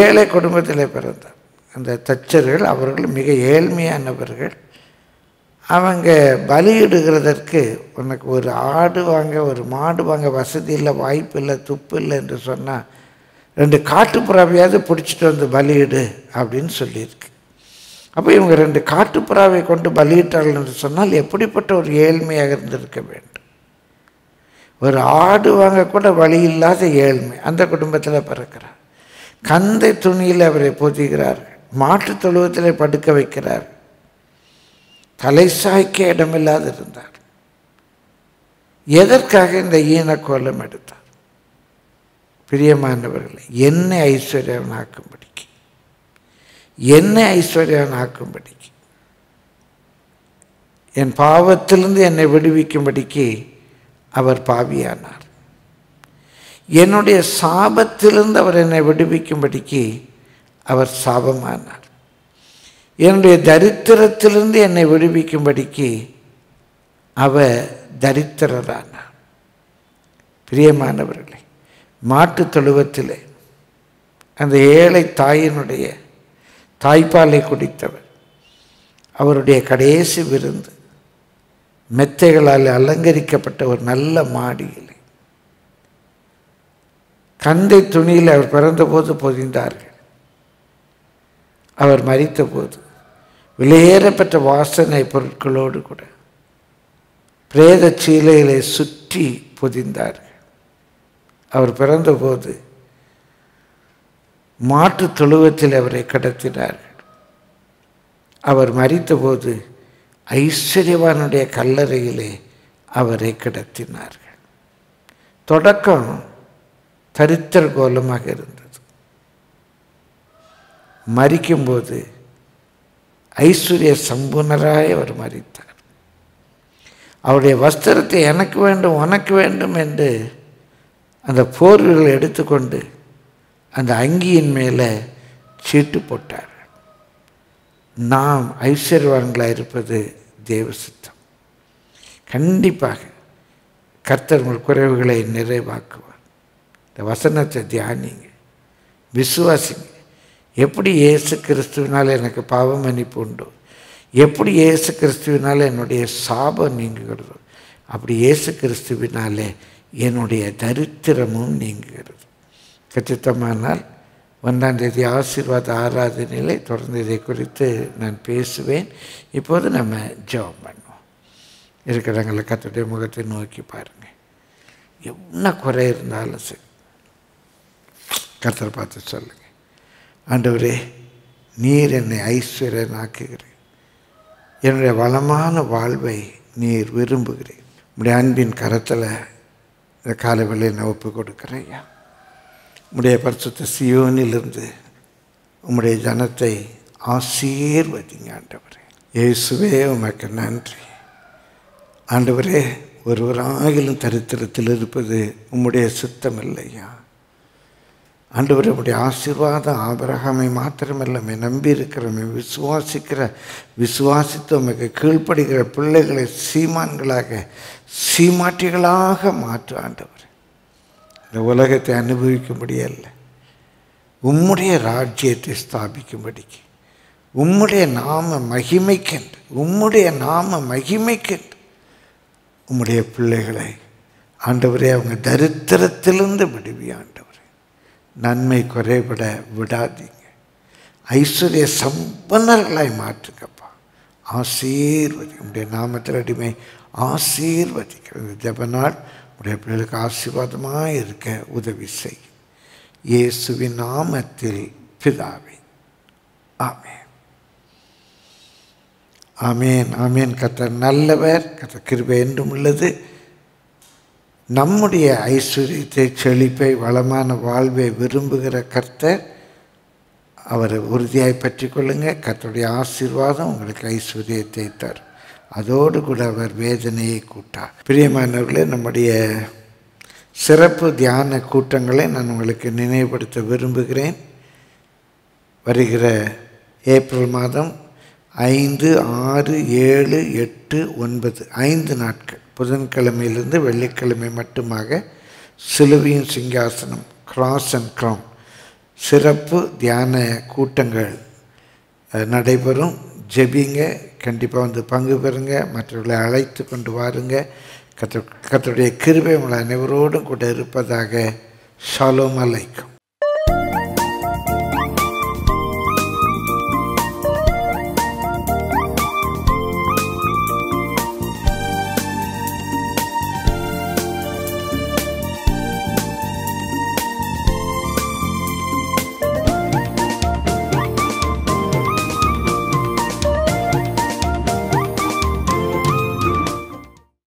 ஏழை குடும்பத்தில் பிறந்தார். அந்த தச்சர்கள் அவர்கள் மிக ஏழ்மையானவர்கள். அவங்க பலியிடுகிறதற்கு உனக்கு ஒரு ஆடு வாங்க ஒரு மாடு வாங்க வசதி இல்லை, வாய்ப்பு இல்லை, துப்பு இல்லை என்று சொன்னால் 2 காட்டுப்புறாவையாவது பிடிச்சிட்டு வந்து பலியிடு அப்படின்னு சொல்லியிருக்கு. அப்போ இவங்க 2 காட்டுப்புறாவை கொண்டு பலியிட்டார்கள் என்று சொன்னால் எப்படிப்பட்ட ஒரு ஏழ்மையாக இருந்திருக்க வேண்டும். ஒரு ஆடு வாங்கக்கூட வழி இல்லாத ஏழ்மை அந்த குடும்பத்தில் பிறக்கிறார். கந்தை துணியில் அவரை பொதிகிறார்கள், மாற்று தொழுவத்தில் படுக்க வைக்கிறார். தலை சாய்க்க இடமில்லாது இருந்தார். எதற்காக இந்த ஈனக்கோலம் எடுத்தார்? பிரியமானவர்களை, என்னை ஐஸ்வர்யவன் ஆக்கும்படிக்கு, என்னை ஐஸ்வர்யவன் ஆக்கும்படிக்கு, என் பாவத்திலிருந்து என்னை விடுவிக்கும்படிக்கு அவர் பாவியானார். என்னுடைய சாபத்திலிருந்து அவர் என்னை விடுவிக்கும்படிக்கு அவர் சாபமானார். என்னுடைய தரித்திரத்திலிருந்து என்னை விடுவிக்கும்படிக்கு அவர் தரித்திரரானார். பிரியமானவர்களே, மாட்டு தொழுவத்தில் அந்த ஏழை தாயினுடைய தாய்ப்பாலை குடித்தவர், அவருடைய கடைசி விருந்து மெத்தைகளால் அலங்கரிக்கப்பட்ட ஒரு நல்ல மாடியில் கந்தை துணியில் அவர் பிறந்தபோது பொதிந்தார்கள். அவர் மரித்தபோது விலையேறப்பட்ட வாசனை பொருட்களோடு கூட பிரேத சீலைகளை சுற்றி பொதிந்தார்கள். அவர் பிறந்தபோது மாற்று தொழுவத்தில் அவரை கடத்தினார்கள். அவர் மரித்தபோது ஐஸ்வர்யவானுடைய கல்லறையிலே அவரை கிடத்தினார்கள். தொடக்கம் தரித்திர கோலமாக இருந்தது. மரிக்கும்போது ஐஸ்வர்ய சம்பூர்ணராய் அவர் மரித்தார். அவருடைய வஸ்திரத்தை எனக்கு வேண்டும் உனக்கு வேண்டும் என்று அந்த போர்களை எடுத்துக்கொண்டு அந்த அங்கியின் மேலே சீட்டு போட்டார்கள். நாம் ஐஸ்வர்யவான்களாக இருப்பது தேவ சித்தம். கண்டிப்பாக கர்த்தர் உங்கள் குறைவுகளை நிறைவாக்குவார். இந்த வசனத்தை தியானிங்க, விசுவாசிங்க. எப்படி இயேசு கிறிஸ்துவினால் எனக்கு பாவ மன்னிப்பு உண்டோ, எப்படி இயேசு கிறிஸ்துவினால் என்னுடைய சாபம் நீங்குகிறதோ, அப்படி இயேசு கிறிஸ்துவினாலே என்னுடைய தரித்திரமும் நீங்குகிறது. கச்சிதமானால் 1ஆம் தேதி ஆசீர்வாத ஆராதனையிலே தொடர்ந்து இதை குறித்து நான் பேசுவேன். இப்போது நம்ம ஜெபம் பண்ணுவோம். இருக்கிறவங்களை கர்த்தருடைய முகத்தை நோக்கி பாருங்கள். என்ன குறை இருந்தாலும் சரி கர்த்தரை பார்த்து சொல்லுங்கள், ஆண்டவரே நீர் என்னை ஐஸ்வர்யன் ஆக்குகிறேன், என்னுடைய வளமான வாழ்வை நீர் விரும்புகிறேன், உடைய அன்பின் கரத்தில் இந்த காலவெளியை நான் ஒப்பு கொடுக்குறேன். ஐயா, உம்முடைய பரிசுத்த சியோனிலிருந்து உம்முடைய ஜனத்தை ஆசீர்வதிங்க ஆண்டவரே. இயேசுவே உமக்கு நன்றி ஆண்டவரே. ஒருவராகிலும் தரித்திரத்தில் இருப்பது உம்முடைய சுத்தம் இல்லையா. ஆண்டவருடைய ஆசீர்வாத ஆபிரகாமை மாத்திரமல்ல மே நம்பி இருக்கிறமே விசுவாசித்த உமக்கு கீழ்ப்படுகிற பிள்ளைகளை சீமான்களாக சீமாட்டிகளாக மாற்று ஆண்டவர். இந்த உலகத்தை அனுபவிக்கும்படியல்ல, உம்முடைய ராஜ்யத்தை ஸ்தாபிக்கும்படிக்கு, உம்முடைய நாம மகிமைக்கென்று உம்முடைய பிள்ளைகளை ஆண்டவரே அவங்க தரித்திரத்திலிருந்து விடுவியாண்டவர். நன்மை குறைபட விடாதீங்க, ஐஸ்வர்ய சம்பன்னர்களாய் மாற்றுங்கப்பா. ஆசீர்வதி உடைய நாமத்தில் அடிமை ஆசீர்வதிக்கிறது. ஜபநாள் உடைய பிள்ளைகளுக்கு ஆசீர்வாதமாக இருக்க உதவி செய்யும். இயேசுவின் நாமத்தில் பிதாவே, ஆமேன் ஆமேன் ஆமேன். கர்த்தர் நல்லவர், கர்த்தர் கிருபை என்றும் உள்ளது. நம்முடைய ஐஸ்வர்யத்தை, செழிப்பை, வளமான வாழ்வை விரும்புகிற கர்த்தர், அவரை உறுதியாய் பற்றி கொள்ளுங்கள். கர்த்தருடைய ஆசீர்வாதம் உங்களுக்கு ஐஸ்வர்யத்தை தரும். அதோடு கூட அவர் வேதனையை கூட்டார். பிரியமானவர்களே, நம்முடைய சிறப்பு தியான கூட்டங்களை நான் உங்களுக்கு நினைவுபடுத்த விரும்புகிறேன். வருகிற ஏப்ரல் மாதம் 5, 6, 7, 8, 9 5 நாட்கள், புதன்கிழமையிலிருந்து வெள்ளிக்கிழமை மட்டுமாக, சிலுவையின் சிங்காசனம், கிராஸ் அண்ட் கிரவுன் சிறப்பு தியான கூட்டங்கள் நடைபெறும். ஜெபிங்க, கண்டிப்பாக வந்து பங்கு பெறுங்க, மற்றவர்களை அழைத்து கொண்டு வாருங்க. கர்த்தருடைய கிருபை உங்கள் அனைவரோடும் கூட இருப்பதாக. ஷாலோம் அலைக்கும்.